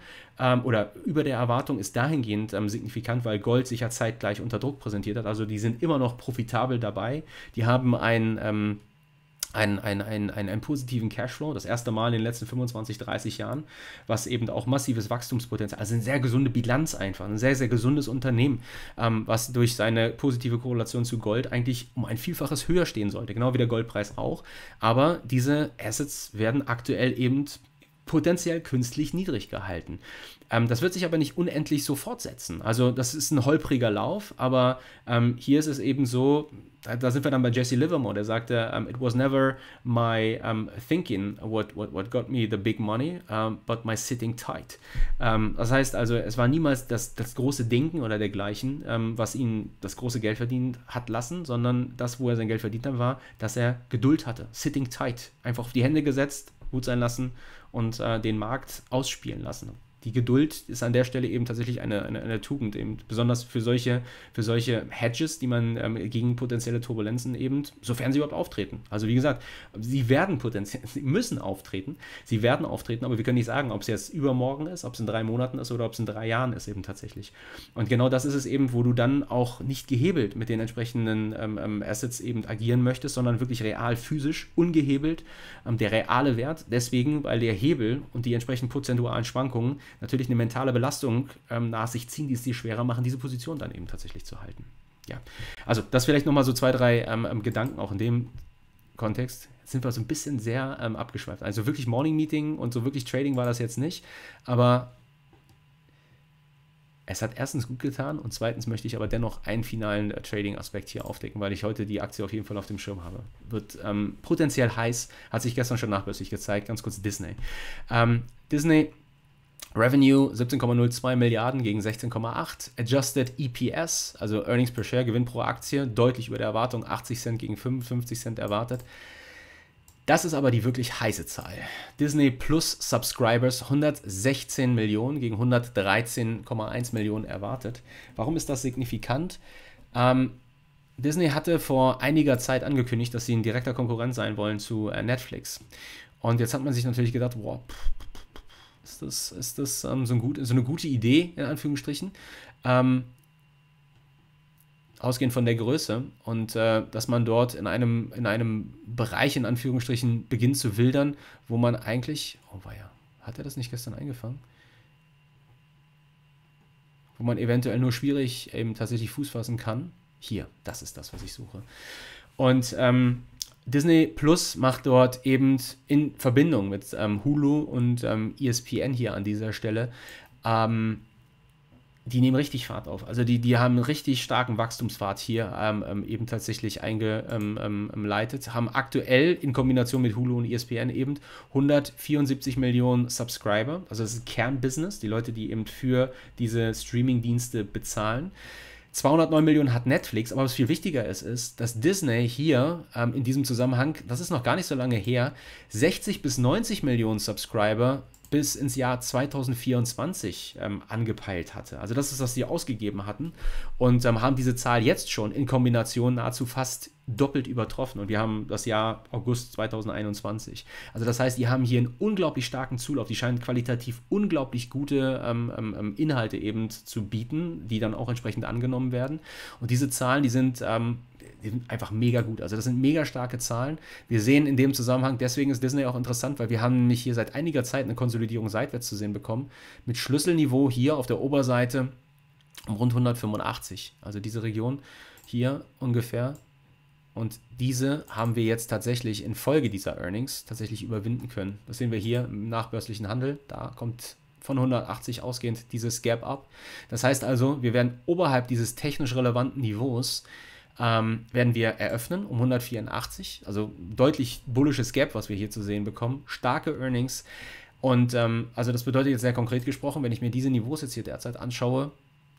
oder über der Erwartung ist dahingehend signifikant, weil Gold sich ja zeitgleich unter Druck präsentiert hat. Also die sind immer noch profitabel dabei. Die haben einen positiven Cashflow, das erste Mal in den letzten 25–30 Jahren, was eben auch massives Wachstumspotenzial, also eine sehr gesunde Bilanz einfach, ein sehr, sehr gesundes Unternehmen, was durch seine positive Korrelation zu Gold eigentlich um ein Vielfaches höher stehen sollte, genau wie der Goldpreis auch, aber diese Assets werden aktuell eben potenziell künstlich niedrig gehalten. Das wird sich aber nicht unendlich so fortsetzen. Also das ist ein holpriger Lauf, aber hier ist es eben so, da sind wir dann bei Jesse Livermore, der sagte, it was never my thinking what got me the big money, but my sitting tight. Das heißt also, es war niemals das große Denken oder dergleichen, was ihn das große Geld verdient hat lassen, sondern das, wo er sein Geld verdient hat, war, dass er Geduld hatte, sitting tight, einfach auf die Hände gesetzt, gut sein lassen und den Markt ausspielen lassen. Die Geduld ist an der Stelle eben tatsächlich eine Tugend, eben besonders für solche Hedges, die man gegen potenzielle Turbulenzen eben, sofern sie überhaupt auftreten. Also wie gesagt, sie werden auftreten, aber wir können nicht sagen, ob es jetzt übermorgen ist, ob es in 3 Monaten ist oder ob es in 3 Jahren ist eben tatsächlich. Und genau das ist es eben, wo du dann auch nicht gehebelt mit den entsprechenden Assets eben agieren möchtest, sondern wirklich real, physisch, ungehebelt, der reale Wert, deswegen, weil der Hebel und die entsprechenden prozentualen Schwankungen natürlich eine mentale Belastung nach sich ziehen, die es dir schwerer machen, diese Position dann eben tatsächlich zu halten. Ja, also das vielleicht nochmal so 2, 3 Gedanken auch in dem Kontext. Jetzt sind wir so ein bisschen sehr abgeschweift. Also wirklich Morning Meeting und so wirklich Trading war das jetzt nicht, aber es hat erstens gut getan und zweitens möchte ich aber dennoch einen finalen Trading-Aspekt hier aufdecken, weil ich heute die Aktie auf jeden Fall auf dem Schirm habe. Wird potenziell heiß, hat sich gestern schon nachbörslich gezeigt, ganz kurz Disney. Disney Revenue 17,02 Milliarden gegen 16,8, Adjusted EPS, also Earnings per Share, Gewinn pro Aktie, deutlich über der Erwartung, 80 Cent gegen 55 Cent erwartet. Das ist aber die wirklich heiße Zahl. Disney Plus Subscribers 116 Millionen gegen 113,1 Millionen erwartet. Warum ist das signifikant? Disney hatte vor einiger Zeit angekündigt, dass sie ein direkter Konkurrent sein wollen zu Netflix. Und jetzt hat man sich natürlich gedacht, wow, ist das so eine gute Idee, in Anführungsstrichen, ausgehend von der Größe und dass man dort in einem Bereich, in Anführungsstrichen, beginnt zu wildern, wo man eigentlich, oh weia, hat er das nicht gestern eingefangen? Wo man eventuell nur schwierig eben tatsächlich Fuß fassen kann. Hier, das ist das, was ich suche. Und Disney Plus macht dort eben in Verbindung mit Hulu und ESPN hier an dieser Stelle, die nehmen richtig Fahrt auf. Also die haben einen richtig starken Wachstumspfad hier eben tatsächlich eingeleitet, haben aktuell in Kombination mit Hulu und ESPN eben 174 Millionen Subscriber, also das ist Kernbusiness, die Leute, die eben für diese Streaming-Dienste bezahlen. 209 Millionen hat Netflix, aber was viel wichtiger ist, ist, dass Disney hier in diesem Zusammenhang, das ist noch gar nicht so lange her, 60 bis 90 Millionen Subscriber bis ins Jahr 2024 angepeilt hatte. Also das ist, was die ausgegeben hatten und haben diese Zahl jetzt schon in Kombination nahezu fast doppelt übertroffen und wir haben das Jahr August 2021. Also das heißt, die haben hier einen unglaublich starken Zulauf, die scheinen qualitativ unglaublich gute Inhalte eben zu bieten, die dann auch entsprechend angenommen werden und diese Zahlen, die sind einfach mega gut, also das sind mega starke Zahlen. Wir sehen in dem Zusammenhang, deswegen ist Disney auch interessant, weil wir haben nämlich hier seit einiger Zeit eine Konsolidierung seitwärts zu sehen bekommen, mit Schlüsselniveau hier auf der Oberseite um rund 185, also diese Region hier ungefähr. Und diese haben wir jetzt tatsächlich infolge dieser Earnings tatsächlich überwinden können. Das sehen wir hier im nachbörslichen Handel. Da kommt von 180 ausgehend dieses Gap up. Das heißt also, wir werden oberhalb dieses technisch relevanten Niveaus werden wir eröffnen um 184. Also deutlich bullisches Gap, was wir hier zu sehen bekommen. Starke Earnings. Und also das bedeutet jetzt sehr konkret gesprochen, wenn ich mir diese Niveaus jetzt hier derzeit anschaue,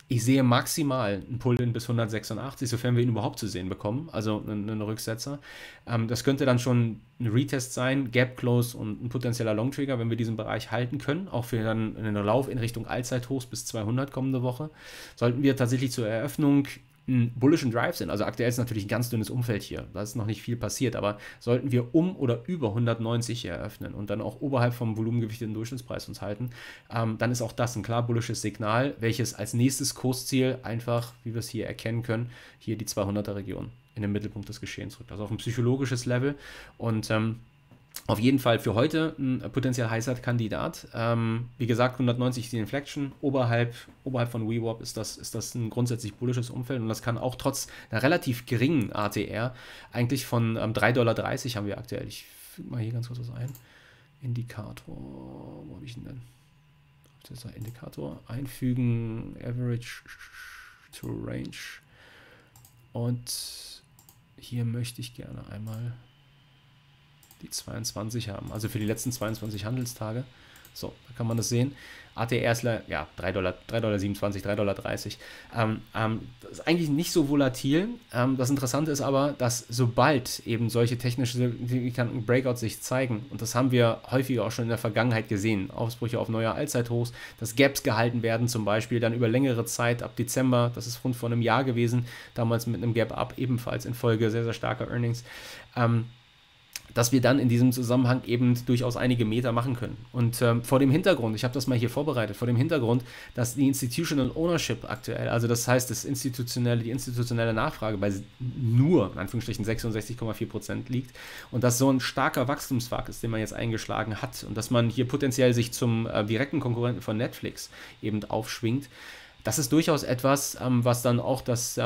ich sehe maximal einen Pull-in bis 186, sofern wir ihn überhaupt zu sehen bekommen, also einen Rücksetzer. Das könnte dann schon ein Retest sein, Gap-Close und ein potenzieller Long-Trigger, wenn wir diesen Bereich halten können. Auch für dann einen Lauf in Richtung Allzeithochs bis 200 kommende Woche. Sollten wir tatsächlich zur Eröffnung einen bullischen Drive sehen, also aktuell ist natürlich ein ganz dünnes Umfeld hier, da ist noch nicht viel passiert, aber sollten wir um oder über 190 hier eröffnen und dann auch oberhalb vom volumengewichteten Durchschnittspreis uns halten, dann ist auch das ein klar bullisches Signal, welches als nächstes Kursziel einfach, wie wir es hier erkennen können, hier die 200er Region in den Mittelpunkt des Geschehens rückt, also auf ein psychologisches Level und auf jeden Fall für heute ein potenziell heißer Kandidat. Wie gesagt, 190 ist die Inflection. Oberhalb von WeWap ist das ein grundsätzlich bullisches Umfeld und das kann auch trotz einer relativ geringen ATR eigentlich von $3,30 haben wir aktuell. Ich füge mal hier ganz kurz was ein. Indikator, wo habe ich ihn denn? Das ist ein Indikator. Einfügen, Average to Range. Und hier möchte ich gerne einmal 22 haben, also für die letzten 22 Handelstage. So, da kann man das sehen. ATR, ja, $3,27, $3,30. Das ist eigentlich nicht so volatil. Das Interessante ist aber, dass sobald eben solche technisch signifikanten Breakouts sich zeigen, und das haben wir häufiger auch schon in der Vergangenheit gesehen, Ausbrüche auf neue Allzeithochs, dass Gaps gehalten werden zum Beispiel, dann über längere Zeit, ab Dezember, das ist rund vor einem Jahr gewesen, damals mit einem Gap-Up, ebenfalls infolge sehr, sehr starker Earnings, dass wir dann in diesem Zusammenhang eben durchaus einige Meter machen können. Und vor dem Hintergrund, ich habe das mal hier vorbereitet, vor dem Hintergrund, dass die Institutional Ownership aktuell, also das heißt, die institutionelle Nachfrage bei nur, in Anführungsstrichen, 66,4% liegt und dass so ein starker Wachstumspfad ist, den man jetzt eingeschlagen hat und dass man hier potenziell sich zum direkten Konkurrenten von Netflix eben aufschwingt, das ist durchaus etwas, was dann auch das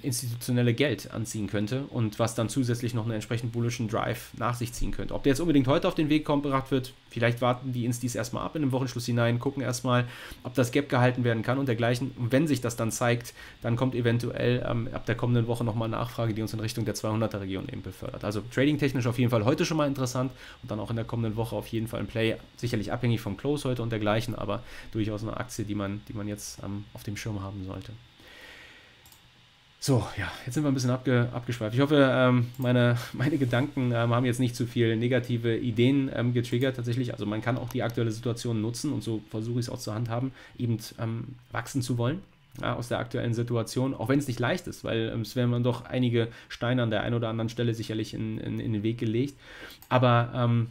institutionelle Geld anziehen könnte und was dann zusätzlich noch einen entsprechend bullischen Drive nach sich ziehen könnte. Ob der jetzt unbedingt heute auf den Weg gebracht wird, vielleicht warten die Instis erstmal ab in den Wochenschluss hinein, gucken erstmal, ob das Gap gehalten werden kann und dergleichen. Und wenn sich das dann zeigt, dann kommt eventuell ab der kommenden Woche nochmal Nachfrage, die uns in Richtung der 200er Region eben befördert. Also trading-technisch auf jeden Fall heute schon mal interessant und dann auch in der kommenden Woche auf jeden Fall ein Play, sicherlich abhängig vom Close heute und dergleichen, aber durchaus eine Aktie, die man jetzt auf dem Schirm haben sollte. So, ja, jetzt sind wir ein bisschen abgeschweift. Ich hoffe, meine Gedanken haben jetzt nicht zu viel negative Ideen getriggert tatsächlich. Also man kann auch die aktuelle Situation nutzen und so versuche ich es auch zu handhaben, eben wachsen zu wollen. Ja, aus der aktuellen Situation, auch wenn es nicht leicht ist, weil es werden man doch einige Steine an der einen oder anderen Stelle sicherlich in den Weg gelegt. Aber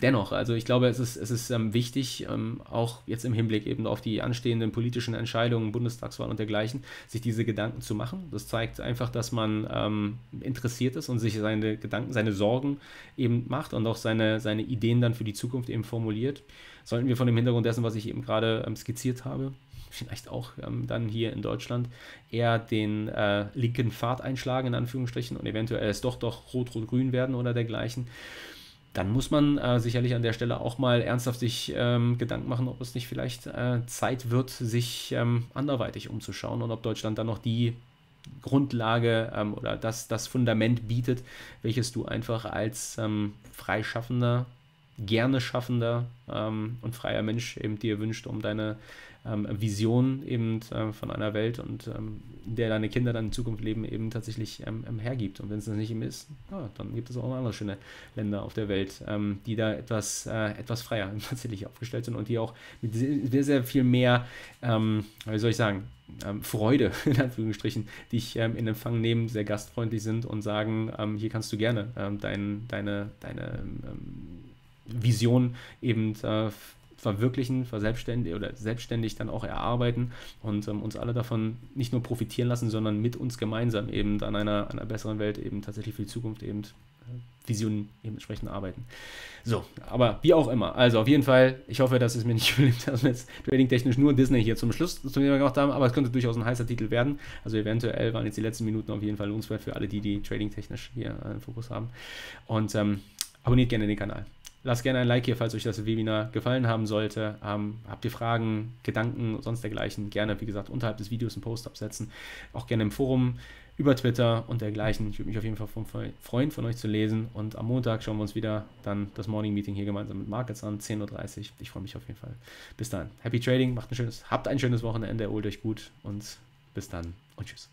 dennoch, also ich glaube, es ist wichtig, auch jetzt im Hinblick eben auf die anstehenden politischen Entscheidungen, Bundestagswahl und dergleichen, sich diese Gedanken zu machen. Das zeigt einfach, dass man interessiert ist und sich seine Gedanken, seine Sorgen eben macht und auch seine Ideen dann für die Zukunft eben formuliert. Sollten wir von dem Hintergrund dessen, was ich eben gerade skizziert habe, vielleicht auch dann hier in Deutschland eher den linken Pfad einschlagen, in Anführungsstrichen, und eventuell es doch rot-rot-grün werden oder dergleichen, dann muss man sicherlich an der Stelle auch mal ernsthaft sich Gedanken machen, ob es nicht vielleicht Zeit wird, sich anderweitig umzuschauen und ob Deutschland dann noch die Grundlage oder das Fundament bietet, welches du einfach als freischaffender gerne schaffender und freier Mensch eben dir wünscht, um deine Vision eben von einer Welt und in der deine Kinder dann in Zukunft leben, eben tatsächlich hergibt. Und wenn es das nicht eben ist, ja, dann gibt es auch andere schöne Länder auf der Welt, die da etwas freier tatsächlich aufgestellt sind und die auch mit sehr, sehr viel mehr, wie soll ich sagen, Freude, in Anführungsstrichen, dich in Empfang nehmen, sehr gastfreundlich sind und sagen, hier kannst du gerne deine Vision eben verwirklichen, selbstständig dann auch erarbeiten und uns alle davon nicht nur profitieren lassen, sondern mit uns gemeinsam eben an einer besseren Welt eben tatsächlich für die Zukunft eben Visionen eben entsprechend arbeiten. So, aber wie auch immer, also auf jeden Fall, ich hoffe, dass es mir nicht gelingt, dass wir jetzt trading-technisch nur Disney hier zum Schluss zum Thema gemacht haben, aber es könnte durchaus ein heißer Titel werden, also eventuell waren jetzt die letzten Minuten auf jeden Fall lohnenswert für alle, die trading-technisch hier einen Fokus haben, und abonniert gerne den Kanal. Lasst gerne ein Like hier, falls euch das Webinar gefallen haben sollte. Habt ihr Fragen, Gedanken und sonst dergleichen? Gerne, wie gesagt, unterhalb des Videos einen Post absetzen. Auch gerne im Forum, über Twitter und dergleichen. Ich würde mich auf jeden Fall freuen, von euch zu lesen. Und am Montag schauen wir uns wieder dann das Morning Meeting hier gemeinsam mit Markets an, 10:30 Uhr. Ich freue mich auf jeden Fall. Bis dann. Happy Trading, habt ein schönes Wochenende, erholt euch gut und bis dann und tschüss.